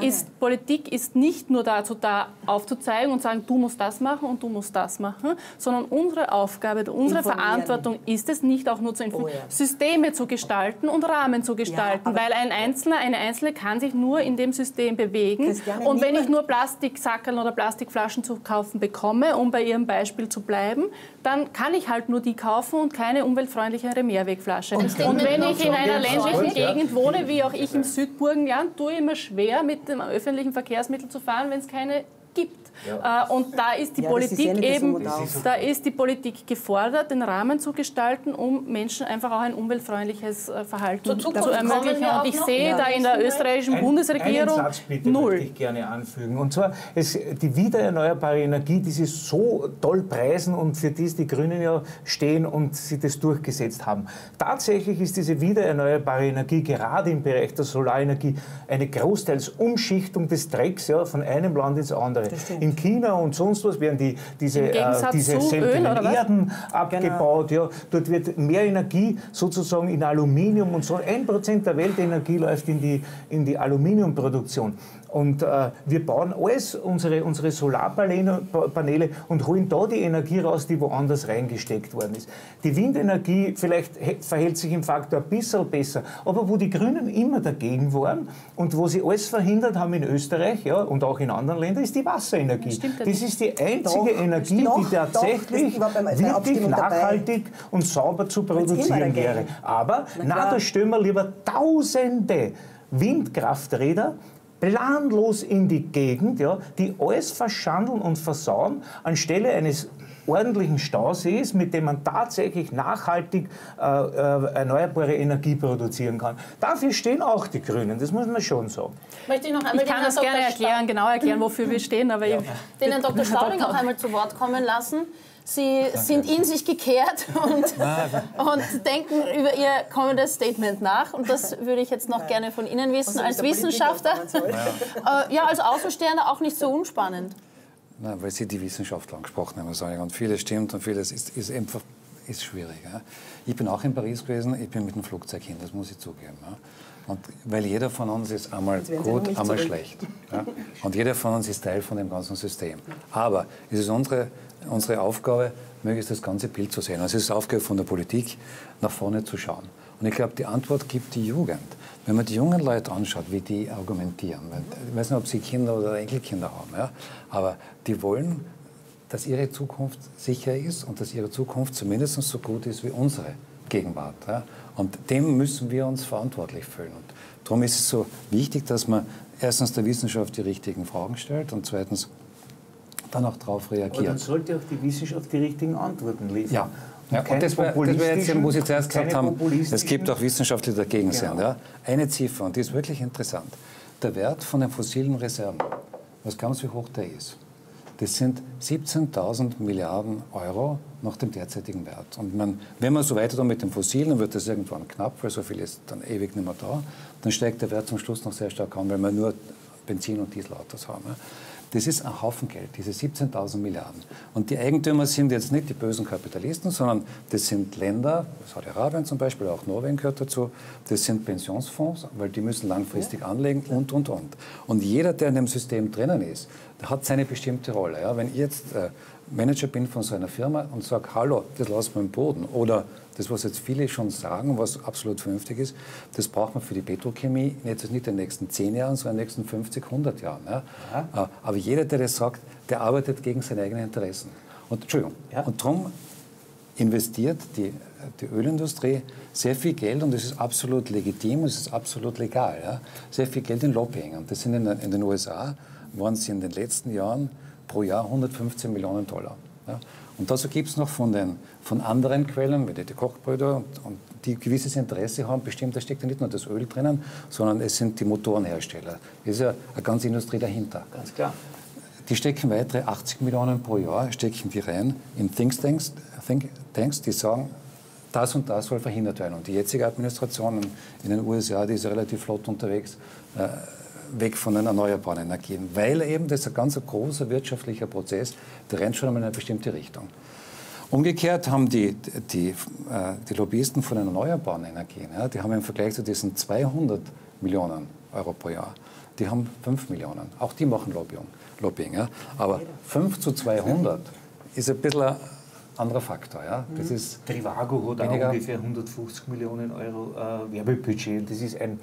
ist nicht nur dazu da, aufzuzeigen und sagen, du musst das machen und du musst das machen, sondern unsere Aufgabe, unsere Verantwortung ist es, nicht auch nur zu informieren, Systeme zu gestalten und Rahmen zu gestalten, weil ein Einzelner, eine Einzelne kann sich nur in dem System bewegen. Und wenn ich nur Plastiksackerl oder Plastikflaschen zu kaufen bekomme, um bei Ihrem Beispiel zu bleiben, dann kann ich halt nur die kaufen und keine umweltfreundlichere Mehrwegflasche. Und wenn ich in einer ländlichen Gegend wohne, wie auch ich im Südburgenland, tue ich mir schwer, mit dem öffentlichen Verkehrsmittel zu fahren, wenn es keine gibt. Ja. Und da ist die Politik eben, da ist die Politik gefordert, den Rahmen zu gestalten, um Menschen einfach auch ein umweltfreundliches Verhalten zu ermöglichen. Und ich sehe da in der österreichischen Bundesregierung einen Satz bitte, möchte ich gerne anfügen. Und zwar, die wiedererneuerbare Energie, die Sie so toll preisen und für die die Grünen ja stehen und sie das durchgesetzt haben. Tatsächlich ist diese wiedererneuerbare Energie gerade im Bereich der Solarenergie eine großteils Umschichtung des Drecks von einem Land ins andere. In China und sonst was werden diese seltenen Erden abgebaut. Ja. Dort wird mehr Energie sozusagen in Aluminium und so. 1% der Weltenergie läuft in die Aluminiumproduktion. Und wir bauen alles, unsere Solarpaneele und holen da die Energie raus, die woanders reingesteckt worden ist. Die Windenergie vielleicht verhält sich im Faktor ein bisschen besser, aber wo die Grünen immer dagegen waren und wo sie alles verhindert haben in Österreich und auch in anderen Ländern, ist die Wasserenergie. Das ist die einzige Energie, die tatsächlich wirklich nachhaltig und sauber zu produzieren wäre. Aber da stellen wir lieber tausende Windkrafträder planlos in die Gegend, die alles verschandeln und versauen, anstelle eines ordentlichen Stausees, mit dem man tatsächlich nachhaltig erneuerbare Energie produzieren kann. Dafür stehen auch die Grünen, das muss man schon sagen. Möchte ich noch einmal genau erklären, wofür wir stehen, aber ich den Herrn Dr. Staudinger auch einmal zu Wort kommen lassen. Sie sind in sich gekehrt und denken über Ihr kommendes Statement nach. Und das würde ich jetzt noch gerne von Ihnen wissen, als Wissenschaftler. Ja, als Außenstehender auch nicht so unspannend. Nein, weil Sie die Wissenschaftler angesprochen haben. Und vieles stimmt und vieles ist einfach ist schwierig. Ja. Ich bin auch in Paris gewesen, ich bin mit dem Flugzeug hin, das muss ich zugeben. Ja. Und weil jeder von uns ist einmal gut, einmal schlecht. Ja. Und jeder von uns ist Teil von dem ganzen System. Aber es ist unsere Aufgabe, möglichst das ganze Bild zu sehen. Also es ist Aufgabe von der Politik, nach vorne zu schauen. Und ich glaube, die Antwort gibt die Jugend. Wenn man die jungen Leute anschaut, wie die argumentieren, ich weiß nicht, ob sie Kinder oder Enkelkinder haben, ja, aber die wollen, dass ihre Zukunft sicher ist und dass ihre Zukunft zumindest so gut ist wie unsere Gegenwart. Ja. Und dem müssen wir uns verantwortlich fühlen. Und darum ist es so wichtig, dass man erstens der Wissenschaft die richtigen Fragen stellt und zweitens dann auch darauf reagiert. Aber dann sollte auch die Wissenschaft die richtigen Antworten liefern. Ja. Ja, und das war jetzt, muss ich zuerst gesagt haben, es gibt auch Wissenschaftler, die dagegen sind. Ja. Eine Ziffer, und die ist wirklich interessant. Der Wert von den fossilen Reserven, was glaubst du, wie hoch der ist? Das sind 17.000 Milliarden Euro nach dem derzeitigen Wert. Und wenn man so weiter mit dem Fossilen, dann wird das irgendwann knapp, weil so viel ist dann ewig nicht mehr da. Dann steigt der Wert zum Schluss noch sehr stark an, weil wir nur Benzin- und Dieselautos haben. Ja. Das ist ein Haufen Geld, diese 17.000 Milliarden. Und die Eigentümer sind jetzt nicht die bösen Kapitalisten, sondern das sind Länder, Saudi-Arabien zum Beispiel, auch Norwegen gehört dazu, das sind Pensionsfonds, weil die müssen langfristig anlegen und. Und jeder, der in dem System drinnen ist, der hat seine bestimmte Rolle. Ja, wenn ich jetzt Manager bin von so einer Firma und sage, hallo, das lassen wir im Boden, oder das, was jetzt viele schon sagen, was absolut vernünftig ist, das braucht man für die Petrochemie jetzt nicht in den nächsten 10 Jahren, sondern in den nächsten 50, 100 Jahren. Ja? Ja. Aber jeder, der das sagt, der arbeitet gegen seine eigenen Interessen. Und, Entschuldigung, und darum investiert die Ölindustrie sehr viel Geld, und das ist absolut legitim, und es ist absolut legal, ja? Sehr viel Geld in Lobbying. Und das sind in den USA, waren sie in den letzten Jahren pro Jahr 115 Millionen Dollar. Ja? Und dazu gibt es noch von anderen Quellen, wie die Kochbrüder, und die gewisses Interesse haben, bestimmt, da steckt ja nicht nur das Öl drinnen, sondern es sind die Motorenhersteller. Das ist ja eine ganze Industrie dahinter. Ganz klar. Die stecken weitere 80 Millionen pro Jahr, stecken die rein in Think Tanks, die sagen, das und das soll verhindert werden. Und die jetzige Administration in den USA, die ist relativ flott unterwegs, weg von den erneuerbaren Energien, weil eben das ein ganz großer wirtschaftlicher Prozess, der rennt schon in eine bestimmte Richtung. Umgekehrt haben die Lobbyisten von den erneuerbaren Energien, ja, die haben im Vergleich zu diesen 200 Millionen Euro pro Jahr, die haben 5 Millionen. Auch die machen Lobbying. Ja. Aber 5 zu 200 ist ein bisschen ein anderer Faktor. Ja. Das ist Trivago hat auch ungefähr 150 Millionen Euro Werbebudget. Das ist ein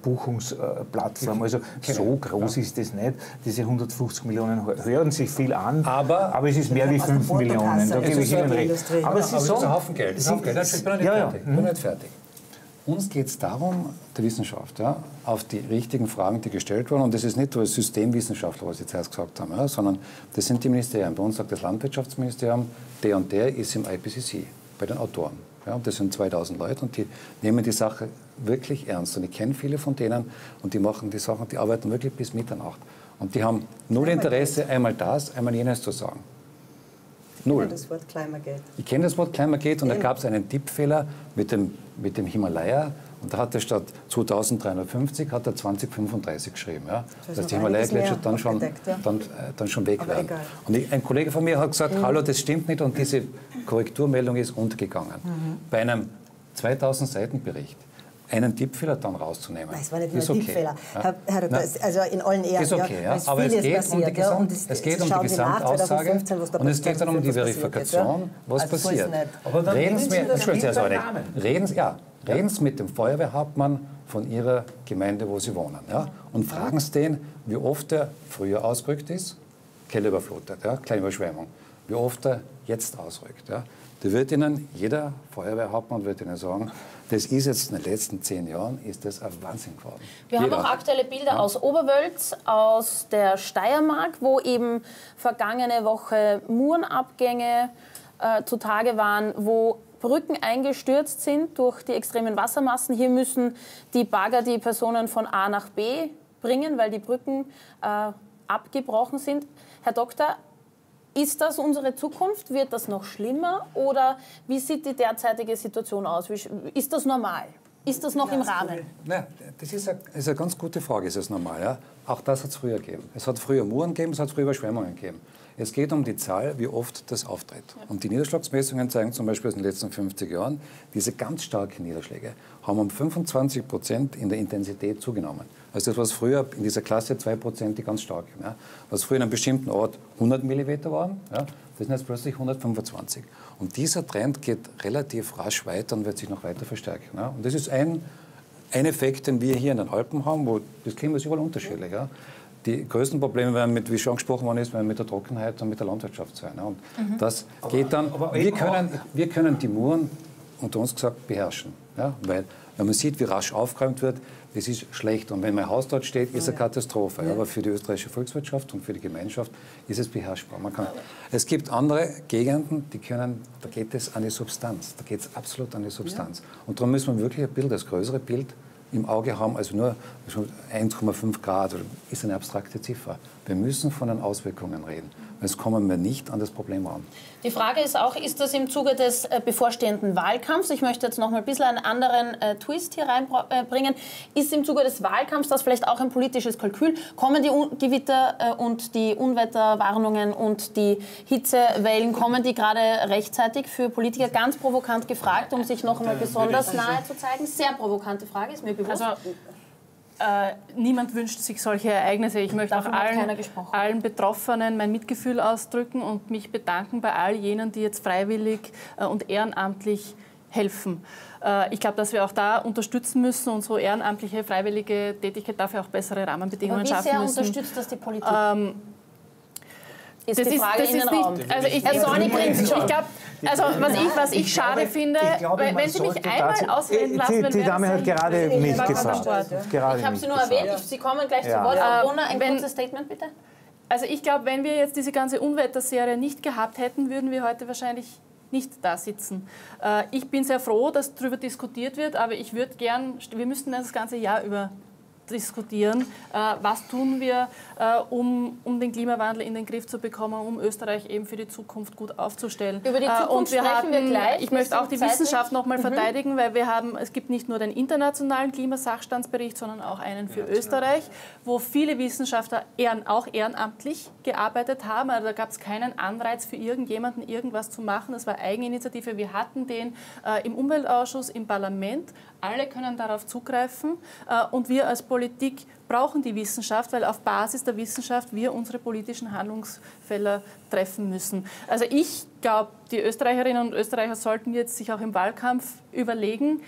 Buchungsplattform. Also so groß ist das nicht. Diese 150 Millionen hören sich viel an, aber es ist mehr wie 5 Millionen. Da gebe ich Ihnen recht. Aber es ist ein Haufen Geld. Ich bin noch nicht fertig. Uns geht es darum, der Wissenschaft, ja, auf die richtigen Fragen, die gestellt wurden. Und das ist nicht nur das Systemwissenschaftler, was Sie zuerst gesagt haben, ja, sondern das sind die Ministerien. Bei uns sagt das Landwirtschaftsministerium, der und der ist im IPCC, bei den Autoren. Ja, und das sind 2000 Leute, und die nehmen die Sache wirklich ernst. Und ich kenne viele von denen, und die machen die Sachen, die arbeiten wirklich bis Mitternacht. Und die haben null Interesse, einmal das, einmal jenes zu sagen. Null. Das Wort Klimagate. Ich kenne das Wort Klimagate, und da gab es einen Tippfehler mit dem Himalaya, und da hat er statt 2350 hat er 2035 geschrieben. Ja? Das heißt, die Himalaya-Gletscher dann schon weg werden. Und ein Kollege von mir hat gesagt, hallo, das stimmt nicht, und diese Korrekturmeldung ist untergegangen. Bei einem 2000-Seiten-Bericht einen Tippfehler dann rauszunehmen. Nein, es war nicht nur ein Tippfehler. Ja? Herr Dr., also in allen Ehren. Ist okay, ja. Aber es geht um die Gesamtaussage, und es geht dann um die Verifikation, was passiert. Reden Sie mit dem Feuerwehrhauptmann von Ihrer Gemeinde, wo Sie wohnen. Ja? Und fragen Sie den, wie oft er früher ausgerückt ist, Keller überflutet, ja? Kleine Überschwemmung, wie oft er jetzt ausrückt. Ja? Da wird Ihnen, jeder Feuerwehrhauptmann wird Ihnen sagen, das ist jetzt in den letzten 10 Jahren, ist das ein Wahnsinn geworden. Wir haben auch aktuelle Bilder aus Oberwölz, aus der Steiermark, wo eben vergangene Woche Murenabgänge zutage waren, wo Brücken eingestürzt sind durch die extremen Wassermassen. Hier müssen die Bagger die Personen von A nach B bringen, weil die Brücken abgebrochen sind. Herr Doktor, ist das unsere Zukunft? Wird das noch schlimmer? Oder wie sieht die derzeitige Situation aus? Ist das normal? Ist das noch im Rahmen? Nein, das ist eine ganz gute Frage. Ist das normal? Ja? Auch das hat es früher gegeben. Es hat früher Muren gegeben, es hat früher Überschwemmungen gegeben. Es geht um die Zahl, wie oft das auftritt. Ja. Und die Niederschlagsmessungen zeigen zum Beispiel aus den letzten 50 Jahren, diese ganz starken Niederschläge haben um 25% in der Intensität zugenommen. Also das, was früher in dieser Klasse 2% die ganz starken, ja, was früher in einem bestimmten Ort 100 mm waren, ja, das sind jetzt plötzlich 125. Und dieser Trend geht relativ rasch weiter und wird sich noch weiter verstärken. Ja. Und das ist ein Effekt, den wir hier in den Alpen haben, wo das Klima ist überall unterschiedlich. Ja. Die größten Probleme werden mit, wie schon angesprochen worden ist, werden mit der Trockenheit und mit der Landwirtschaft sein. Ja. Und das geht dann, wir können die Muren unter uns gesagt beherrschen. Ja. Weil wenn man sieht, wie rasch aufgeräumt wird, das ist schlecht. Und wenn mein Haus dort steht, ist eine Katastrophe. Ja. Aber für die österreichische Volkswirtschaft und für die Gemeinschaft ist es beherrschbar. Man kann, es gibt andere Gegenden, die können, da geht es an die Substanz. Da geht es absolut an die Substanz. Ja. Und darum müssen wir wirklich ein Bild, das größere Bild im Auge haben. Also nur 1,5 Grad ist eine abstrakte Ziffer. Wir müssen von den Auswirkungen reden. Sonst kommen wir nicht an das Problem ran. Die Frage ist auch, ist das im Zuge des bevorstehenden Wahlkampfs, ich möchte jetzt noch mal ein bisschen einen anderen Twist hier reinbringen, ist im Zuge des Wahlkampfs das vielleicht auch ein politisches Kalkül? Kommen die Gewitter und die Unwetterwarnungen und die Hitzewellen, kommen die gerade rechtzeitig? Für Politiker ganz provokant gefragt, um sich noch einmal besonders nahe zu zeigen. Sehr provokante Frage, ist mir bewusst. Also, niemand wünscht sich solche Ereignisse. Ich möchte auch allen Betroffenen mein Mitgefühl ausdrücken und mich bedanken bei all jenen, die jetzt freiwillig und ehrenamtlich helfen. Ich glaube, dass wir auch da unterstützen müssen und so ehrenamtliche, freiwillige Tätigkeit dafür auch bessere Rahmenbedingungen schaffen müssen. Aber wie sehr unterstützt das die Politik? Ist das die Frage in den Raum. Also was ich schade finde, wenn Sie mich einmal ausreden lassen, wenn die Dame hat gerade mitgefragt. Ich habe sie nur erwähnt, Sie kommen gleich zu Wort. Ein kurzes Statement bitte. Also ich glaube, wenn wir jetzt diese ganze Unwetterserie nicht gehabt hätten, würden wir heute wahrscheinlich nicht da sitzen. Ich bin sehr froh, dass darüber diskutiert wird, aber ich würde gern, wir müssten das ganze Jahr über diskutieren, was tun wir, um den Klimawandel in den Griff zu bekommen, um Österreich eben für die Zukunft gut aufzustellen. Über die Zukunft und wir gleich. Ich möchte auch die Wissenschaft noch mal verteidigen, weil wir haben, es gibt nicht nur den internationalen Klimasachstandsbericht, sondern auch einen für Österreich, wo viele Wissenschaftler auch ehrenamtlich gearbeitet haben. Also da gab es keinen Anreiz für irgendjemanden, irgendwas zu machen. Das war Eigeninitiative. Wir hatten den im Umweltausschuss, im Parlament. Alle können darauf zugreifen und wir als Politik brauchen die Wissenschaft, weil auf Basis der Wissenschaft wir unsere politischen Handlungsfelder treffen müssen. Also ich glaube, die Österreicherinnen und Österreicher sollten jetzt sich auch im Wahlkampf überlegen,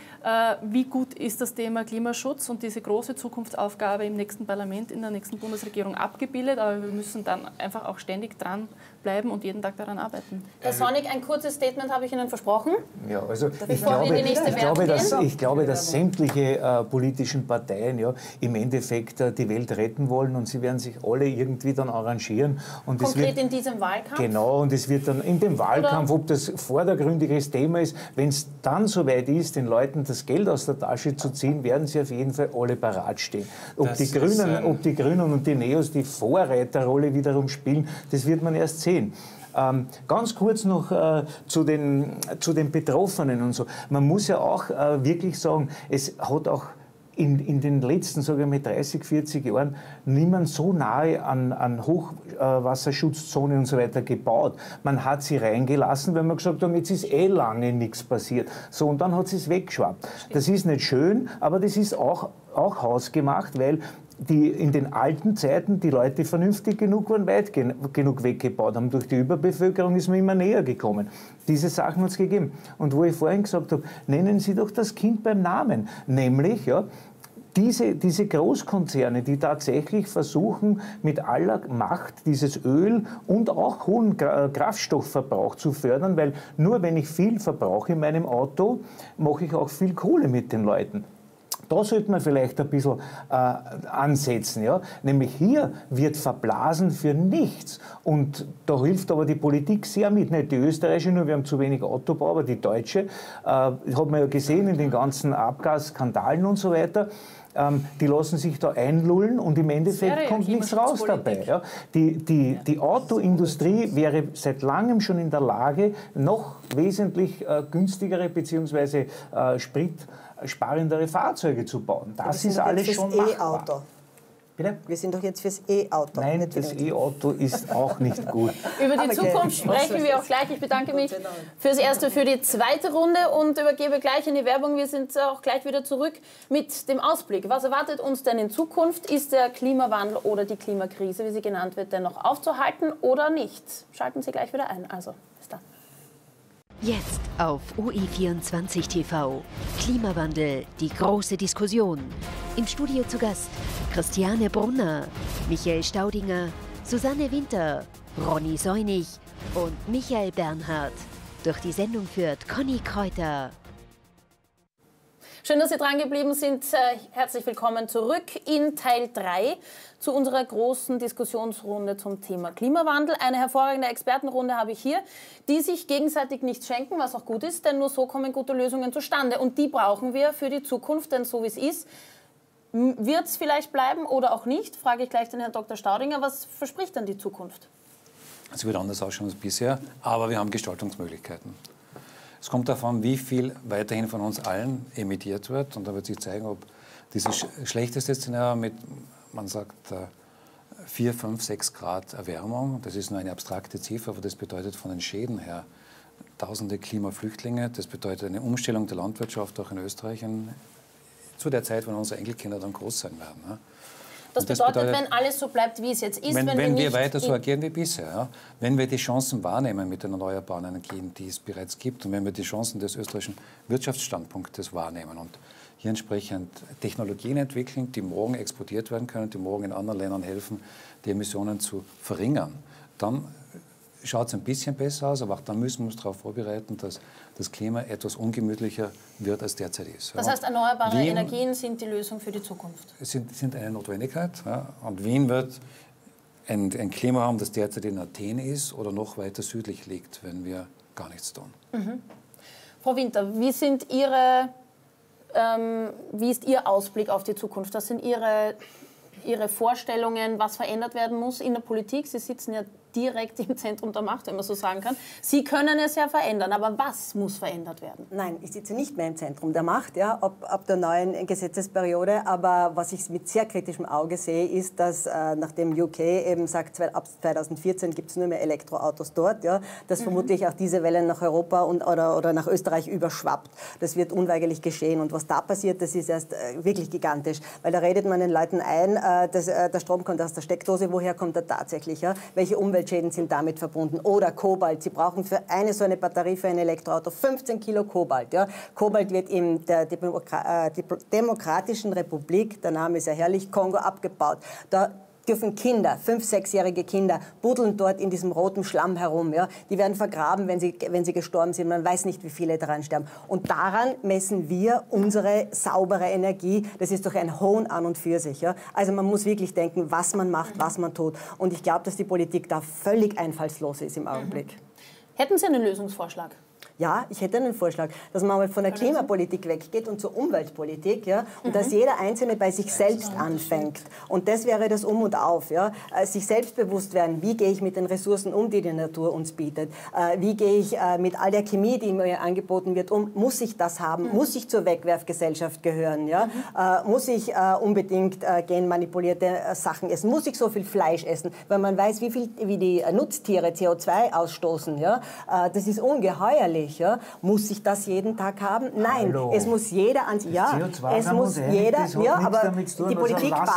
wie gut ist das Thema Klimaschutz und diese große Zukunftsaufgabe im nächsten Parlament, in der nächsten Bundesregierung abgebildet. Aber wir müssen dann einfach auch ständig dranbleiben und jeden Tag daran arbeiten. Herr Seunig, ein kurzes Statement habe ich Ihnen versprochen. Ja, also ich glaube, dass sämtliche politischen Parteien im Endeffekt die Welt retten wollen und sie werden sich alle irgendwie dann arrangieren. Und konkret in diesem Wahlkampf? Genau, und es wird dann in dem Wahlkampf, ob das vordergründiges Thema ist, wenn es dann soweit ist, den Leuten das Geld aus der Tasche zu ziehen, werden sie auf jeden Fall alle parat stehen. Ob die Grünen und die NEOS die Vorreiterrolle wiederum spielen, das wird man erst sehen. Ganz kurz noch zu den Betroffenen und so. Man muss ja auch wirklich sagen, es hat auch in den letzten, sage ich mal, 30, 40 Jahren niemand so nahe an Hochwasserschutzzonen und so weiter gebaut. Man hat sie reingelassen, weil man gesagt hat, jetzt ist lange nichts passiert. So, und dann hat sie es weggeschwappt. Das ist nicht schön, aber das ist auch hausgemacht, weil in den alten Zeiten die Leute vernünftig genug waren, weit genug weggebaut haben. Durch die Überbevölkerung ist man immer näher gekommen. Diese Sachen hat es gegeben. Und wo ich vorhin gesagt habe, nennen Sie doch das Kind beim Namen. Nämlich, diese Großkonzerne, die tatsächlich versuchen, mit aller Macht dieses Öl und auch hohen Kraftstoffverbrauch zu fördern, weil nur wenn ich viel verbrauche in meinem Auto, mache ich auch viel Kohle mit den Leuten. Da sollte man vielleicht ein bisschen ansetzen. Ja? Nämlich hier wird verblasen für nichts. Und da hilft aber die Politik sehr mit. Nicht die österreichische, nur wir haben zu wenig Autobau, aber die deutsche. Hat man ja gesehen in den ganzen Abgasskandalen und so weiter. Die lassen sich da einlullen und im Endeffekt kommt nichts raus dabei. Ja? Die Autoindustrie wäre seit langem schon in der Lage, noch wesentlich günstigere bzw. spritsparendere Fahrzeuge zu bauen. Das ist alles schon machbar. Bitte? Wir sind doch jetzt fürs E-Auto. Nein, das E-Auto ist auch nicht gut. Über die Zukunft sprechen wir auch gleich. Ich bedanke mich fürs Erste, für die zweite Runde und übergebe gleich in die Werbung. Wir sind auch gleich wieder zurück mit dem Ausblick. Was erwartet uns denn in Zukunft? Ist der Klimawandel oder die Klimakrise, wie sie genannt wird, denn noch aufzuhalten oder nicht? Schalten Sie gleich wieder ein. Also, bis dann. Jetzt auf OE24.TV. Klimawandel, die große Diskussion. Im Studio zu Gast Christiane Brunner, Michael Staudinger, Susanne Winter, Ronny Seunig und Michael Bernhard. Durch die Sendung führt Conny Kräuter. Schön, dass Sie dran geblieben sind. Herzlich willkommen zurück in Teil 3 zu unserer großen Diskussionsrunde zum Thema Klimawandel. Eine hervorragende Expertenrunde habe ich hier, die sich gegenseitig nichts schenken, was auch gut ist, denn nur so kommen gute Lösungen zustande. Und die brauchen wir für die Zukunft, denn so wie es ist, wird es vielleicht bleiben oder auch nicht, frage ich gleich den Herrn Dr. Staudinger. Was verspricht denn die Zukunft? Es wird anders ausschauen als bisher, aber wir haben Gestaltungsmöglichkeiten. Es kommt davon, wie viel weiterhin von uns allen emittiert wird. Und da wird sich zeigen, ob dieses schlechteste Szenario mit, man sagt, 4, 5, 6 Grad Erwärmung, das ist nur eine abstrakte Ziffer, aber das bedeutet von den Schäden her tausende Klimaflüchtlinge, das bedeutet eine Umstellung der Landwirtschaft auch in Österreich zu der Zeit, wenn unsere Enkelkinder dann groß sein werden. Ja. Das bedeutet, wenn alles so bleibt, wie es jetzt ist, wenn wir weiter so agieren wie bisher, ja, wenn wir die Chancen wahrnehmen mit den erneuerbaren Energien, die es bereits gibt, und wenn wir die Chancen des österreichischen Wirtschaftsstandpunktes wahrnehmen und hier entsprechend Technologien entwickeln, die morgen exportiert werden können, die morgen in anderen Ländern helfen, die Emissionen zu verringern, dann schaut es ein bisschen besser aus, aber auch dann müssen wir uns darauf vorbereiten, dass das Klima etwas ungemütlicher wird, als derzeit ist. Das heißt, erneuerbare Energien sind die Lösung für die Zukunft? Sind eine Notwendigkeit. Ja. Und Wien wird ein Klima haben, das derzeit in Athen ist oder noch weiter südlich liegt, wenn wir gar nichts tun. Mhm. Frau Winter, wie ist Ihr Ausblick auf die Zukunft? Das sind Ihre Vorstellungen, was verändert werden muss in der Politik. Sie sitzen ja direkt im Zentrum der Macht, wenn man so sagen kann. Sie können es ja verändern, aber was muss verändert werden? Nein, ich sitze nicht mehr im Zentrum der Macht, ja, ab der neuen Gesetzesperiode. Aber was ich mit sehr kritischem Auge sehe, ist, dass nachdem UK eben sagt, ab 2014 gibt es nur mehr Elektroautos dort, ja, dass vermutlich auch diese Welle nach Europa oder nach Österreich überschwappt. Das wird unweigerlich geschehen. Und was da passiert, das ist erst wirklich gigantisch. Weil da redet man den Leuten ein, der Strom kommt aus der Steckdose, woher kommt er tatsächlich? Ja? Welche Umweltschäden sind damit verbunden? Oder Kobalt, Sie brauchen für eine so eine Batterie für ein Elektroauto 15 Kilo Kobalt. Ja? Kobalt wird in der Demokratischen Republik, der Name ist ja herrlich, Kongo abgebaut. Da dürfen Kinder, 5-, 6-jährige Kinder, buddeln dort in diesem roten Schlamm herum. Ja? Die werden vergraben, wenn sie gestorben sind. Man weiß nicht, wie viele daran sterben. Und daran messen wir unsere saubere Energie. Das ist doch ein Hohn an und für sich. Ja? Also man muss wirklich denken, was man macht, was man tut. Und ich glaube, dass die Politik da völlig einfallslos ist im Augenblick. Hätten Sie einen Lösungsvorschlag? Ja, ich hätte einen Vorschlag, dass man mal von der Klimapolitik weggeht und zur Umweltpolitik, ja, und dass jeder Einzelne bei sich selbst anfängt. Und das wäre das Um und Auf, ja, sich selbstbewusst werden, wie gehe ich mit den Ressourcen um, die die Natur uns bietet, wie gehe ich mit all der Chemie, die mir angeboten wird, um, muss ich das haben, muss ich zur Wegwerfgesellschaft gehören, ja, muss ich unbedingt genmanipulierte Sachen essen, muss ich so viel Fleisch essen, weil man weiß, wie die Nutztiere CO2 ausstoßen, ja, das ist ungeheuerlich. Ja, muss ich das jeden Tag haben? Nein, hallo. Es muss jeder an sich. Ja, es muss jeder. Ja, aber die Politik baut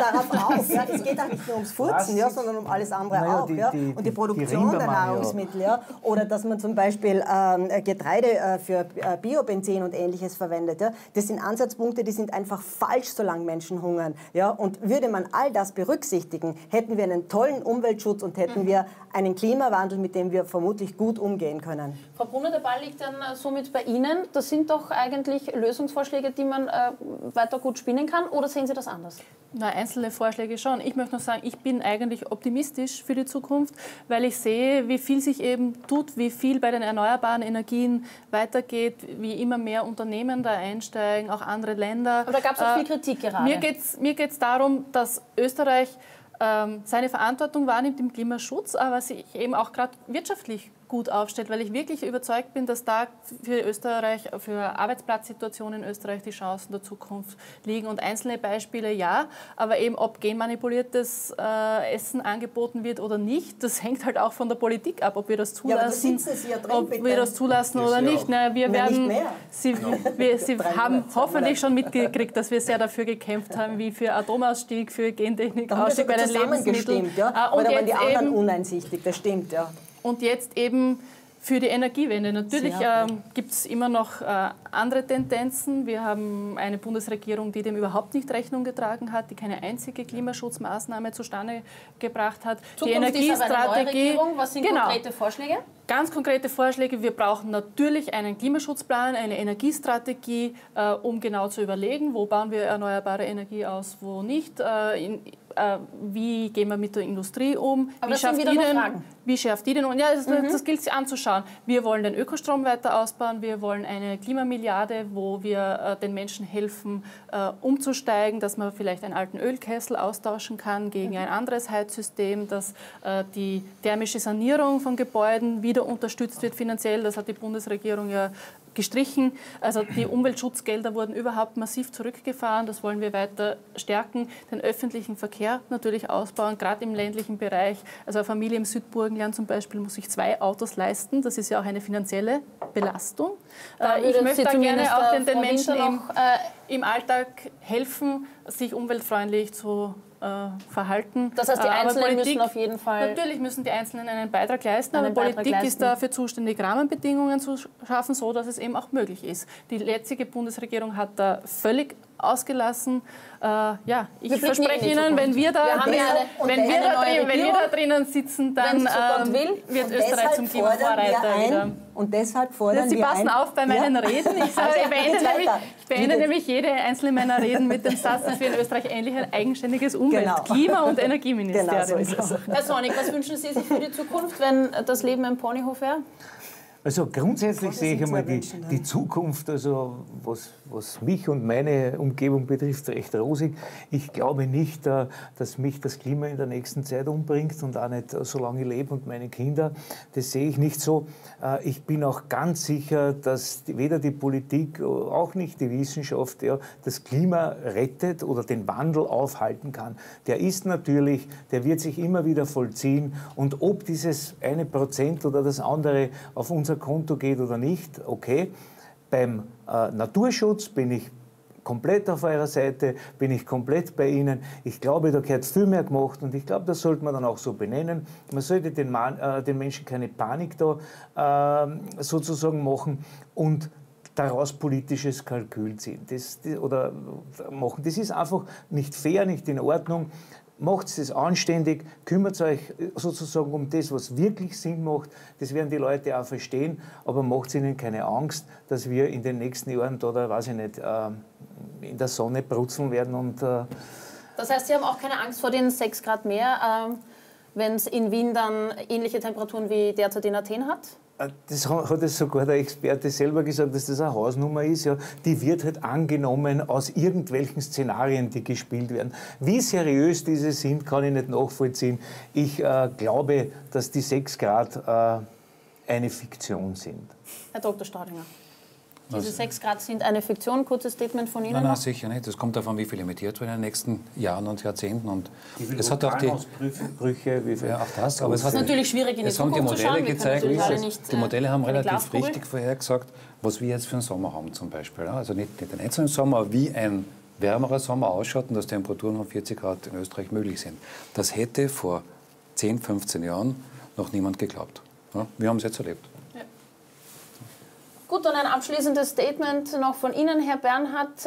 darauf auf. Ja, es geht auch nicht nur ums Furzen, ja, sondern um alles andere auch. Ja. Und die Produktion der Nahrungsmittel. Ja. Oder dass man zum Beispiel Getreide für Biobenzin und Ähnliches verwendet. Ja. Das sind Ansatzpunkte, die sind einfach falsch, solange Menschen hungern. Ja. Und würde man all das berücksichtigen, hätten wir einen tollen Umweltschutz und hätten wir einen Klimawandel, mit dem wir vermutlich gut umgehen können. Frau Brunner, der Ball liegt dann somit bei Ihnen. Das sind doch eigentlich Lösungsvorschläge, die man weiter gut spinnen kann. Oder sehen Sie das anders? Na, einzelne Vorschläge schon. Ich möchte noch sagen, ich bin eigentlich optimistisch für die Zukunft, weil ich sehe, wie viel sich eben tut, wie viel bei den erneuerbaren Energien weitergeht, wie immer mehr Unternehmen da einsteigen, auch andere Länder. Aber da gab es auch viel Kritik gerade. Mir geht's darum, dass Österreich seine Verantwortung wahrnimmt im Klimaschutz, aber sich eben auch gerade wirtschaftlich gut aufstellt, weil ich wirklich überzeugt bin, dass da für Österreich, für Arbeitsplatzsituationen in Österreich die Chancen der Zukunft liegen. Und einzelne Beispiele ja, aber eben ob genmanipuliertes Essen angeboten wird oder nicht, das hängt halt auch von der Politik ab, ob wir das zulassen, ja, da ob wir das zulassen oder nicht. Na, wir werden, nicht Sie haben hoffentlich schon mitgekriegt, dass wir sehr dafür gekämpft haben, wie für Atomausstieg, für Gentechnikausstieg bei den Lebensmitteln. Ja? Und jetzt die anderen eben uneinsichtig, das stimmt, ja. Und jetzt eben für die Energiewende. Natürlich gibt es immer noch andere Tendenzen. Wir haben eine Bundesregierung, die dem überhaupt nicht Rechnung getragen hat, die keine einzige Klimaschutzmaßnahme zustande gebracht hat. Die Energiestrategie. Was sind konkrete Vorschläge? Ganz konkrete Vorschläge. Wir brauchen natürlich einen Klimaschutzplan, eine Energiestrategie, um genau zu überlegen, wo bauen wir erneuerbare Energie aus, wo nicht. Wie gehen wir mit der Industrie um? Wie schärft die denn? Und ja, das gilt sich anzuschauen. Wir wollen den Ökostrom weiter ausbauen. Wir wollen eine Klimamilliarde, wo wir den Menschen helfen, umzusteigen, dass man vielleicht einen alten Ölkessel austauschen kann gegen ein anderes Heizsystem, dass die thermische Sanierung von Gebäuden wieder unterstützt wird finanziell. Das hat die Bundesregierung ja gestrichen. Also die Umweltschutzgelder wurden überhaupt massiv zurückgefahren. Das wollen wir weiter stärken. Den öffentlichen Verkehr natürlich ausbauen, gerade im ländlichen Bereich. Also eine Familie im Südburgenland zum Beispiel muss sich 2 Autos leisten. Das ist ja auch eine finanzielle Belastung. Ich möchte da gerne auch den Menschen im Alltag helfen, sich umweltfreundlich zu verhalten. Das heißt, die Einzelnen müssen auf jeden Fall... Natürlich müssen die Einzelnen einen Beitrag leisten, aber Politik ist dafür zuständig, Rahmenbedingungen zu schaffen, so dass es eben auch möglich ist. Die jetzige Bundesregierung hat da völlig ausgelassen. Ja, ich verspreche Ihnen, wenn wir da drinnen sitzen, dann wird Österreich zum Klimavorreiter. Und deshalb fordern wir... Sie passen auf bei meinen Reden. Ich beende nämlich jede einzelne meiner Reden mit dem Satz, dass wir in Österreich endlich ein eigenständiges Umwelt-, Klima- und Energieministerium haben. Herr Seunig, was wünschen Sie sich für die Zukunft, wenn das Leben ein Ponyhof wäre? Also grundsätzlich sehe ich einmal die Zukunft, also was mich und meine Umgebung betrifft, recht rosig. Ich glaube nicht, dass mich das Klima in der nächsten Zeit umbringt und auch nicht, solange ich lebe und meine Kinder. Das sehe ich nicht so. Ich bin auch ganz sicher, dass weder die Politik, auch nicht die Wissenschaft das Klima rettet oder den Wandel aufhalten kann. Der ist natürlich, der wird sich immer wieder vollziehen. Und ob dieses eine % oder das andere auf unser Konto geht oder nicht, okay. Beim Naturschutz bin ich komplett auf eurer Seite, bin ich komplett bei Ihnen. Ich glaube, da gehört viel mehr gemacht und ich glaube, das sollte man dann auch so benennen. Man sollte den Menschen keine Panik da sozusagen machen und daraus politisches Kalkül ziehen oder machen. Das ist einfach nicht fair, nicht in Ordnung. Macht es anständig, kümmert euch sozusagen um das, was wirklich Sinn macht. Das werden die Leute auch verstehen, aber macht ihnen keine Angst, dass wir in den nächsten Jahren da, weiß ich nicht, in der Sonne brutzeln werden. Und das heißt, Sie haben auch keine Angst vor den 6 Grad mehr, wenn es in Wien dann ähnliche Temperaturen wie derzeit in Athen hat? Das hat es sogar der Experte selber gesagt, dass das eine Hausnummer ist. Ja. Die wird halt angenommen aus irgendwelchen Szenarien, die gespielt werden. Wie seriös diese sind, kann ich nicht nachvollziehen. Ich glaube, dass die 6 Grad eine Fiktion sind. Herr Dr. Staudinger, diese 6 Grad sind eine Fiktion. Kurzes Statement von Ihnen. Nein, sicher nicht. Das kommt davon, wie viel emittiert wird in den nächsten Jahren und Jahrzehnten. Und es hat auch die Ausbrüche, wie viel auch das. Aber es ist natürlich schwierig in die Zukunft zu schauen. Die Modelle haben relativ richtig vorhergesagt, was wir jetzt für einen Sommer haben zum Beispiel. Also nicht den einzelnen Sommer, aber wie ein wärmerer Sommer ausschaut und dass Temperaturen von 40 Grad in Österreich möglich sind. Das hätte vor 10, 15 Jahren noch niemand geglaubt. Wir haben es jetzt erlebt. Gut, und ein abschließendes Statement noch von Ihnen, Herr Bernhard.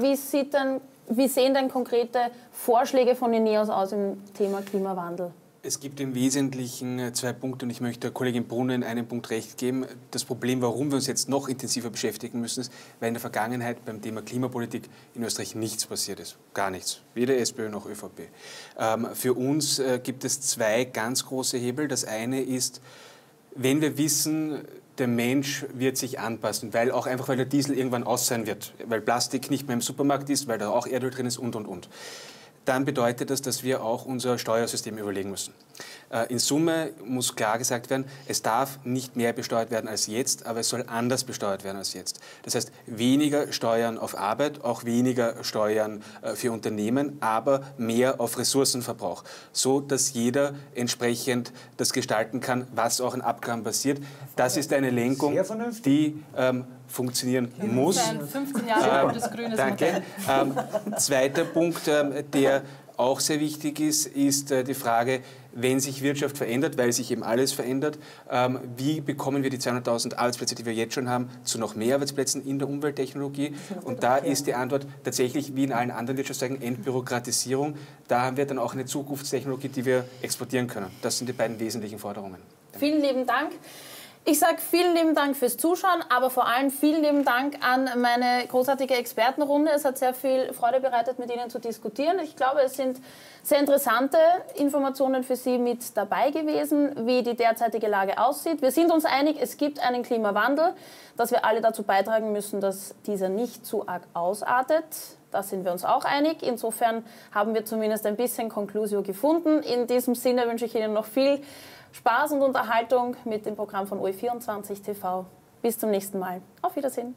Wie sehen denn konkrete Vorschläge von den NEOS aus im Thema Klimawandel? Es gibt im Wesentlichen 2 Punkte und ich möchte der Kollegin Brunner in einem Punkt recht geben. Das Problem, warum wir uns jetzt noch intensiver beschäftigen müssen, ist, weil in der Vergangenheit beim Thema Klimapolitik in Österreich nichts passiert ist. Gar nichts. Weder SPÖ noch ÖVP. Für uns gibt es 2 ganz große Hebel. Das eine ist, wenn wir wissen, der Mensch wird sich anpassen, weil der Diesel irgendwann aus sein wird, weil Plastik nicht mehr im Supermarkt ist, weil da auch Erdöl drin ist und. Dann bedeutet das, dass wir auch unser Steuersystem überlegen müssen. In Summe muss klar gesagt werden, es darf nicht mehr besteuert werden als jetzt, aber es soll anders besteuert werden als jetzt. Das heißt, weniger Steuern auf Arbeit, auch weniger Steuern für Unternehmen, aber mehr auf Ressourcenverbrauch, so dass jeder entsprechend das gestalten kann, was auch in Abgaben passiert. Das ist eine Lenkung, die funktionieren muss. 15 Jahre altes grünes Modell. Zweiter Punkt, der auch sehr wichtig ist, ist die Frage, wenn sich Wirtschaft verändert, weil sich eben alles verändert, wie bekommen wir die 200.000 Arbeitsplätze, die wir jetzt schon haben, zu noch mehr Arbeitsplätzen in der Umwelttechnologie? Und da ist die Antwort tatsächlich, wie in allen anderen Wirtschaftszweigen, Entbürokratisierung. Da haben wir dann auch eine Zukunftstechnologie, die wir exportieren können. Das sind die beiden wesentlichen Forderungen. Danke. Vielen lieben Dank. Ich sage vielen lieben Dank fürs Zuschauen, aber vor allem vielen lieben Dank an meine großartige Expertenrunde. Es hat sehr viel Freude bereitet, mit Ihnen zu diskutieren. Ich glaube, es sind sehr interessante Informationen für Sie mit dabei gewesen, wie die derzeitige Lage aussieht. Wir sind uns einig, es gibt einen Klimawandel, dass wir alle dazu beitragen müssen, dass dieser nicht zu arg ausartet. Da sind wir uns auch einig. Insofern haben wir zumindest ein bisschen Conclusio gefunden. In diesem Sinne wünsche ich Ihnen noch viel Spaß und Unterhaltung mit dem Programm von OE24.TV. Bis zum nächsten Mal. Auf Wiedersehen.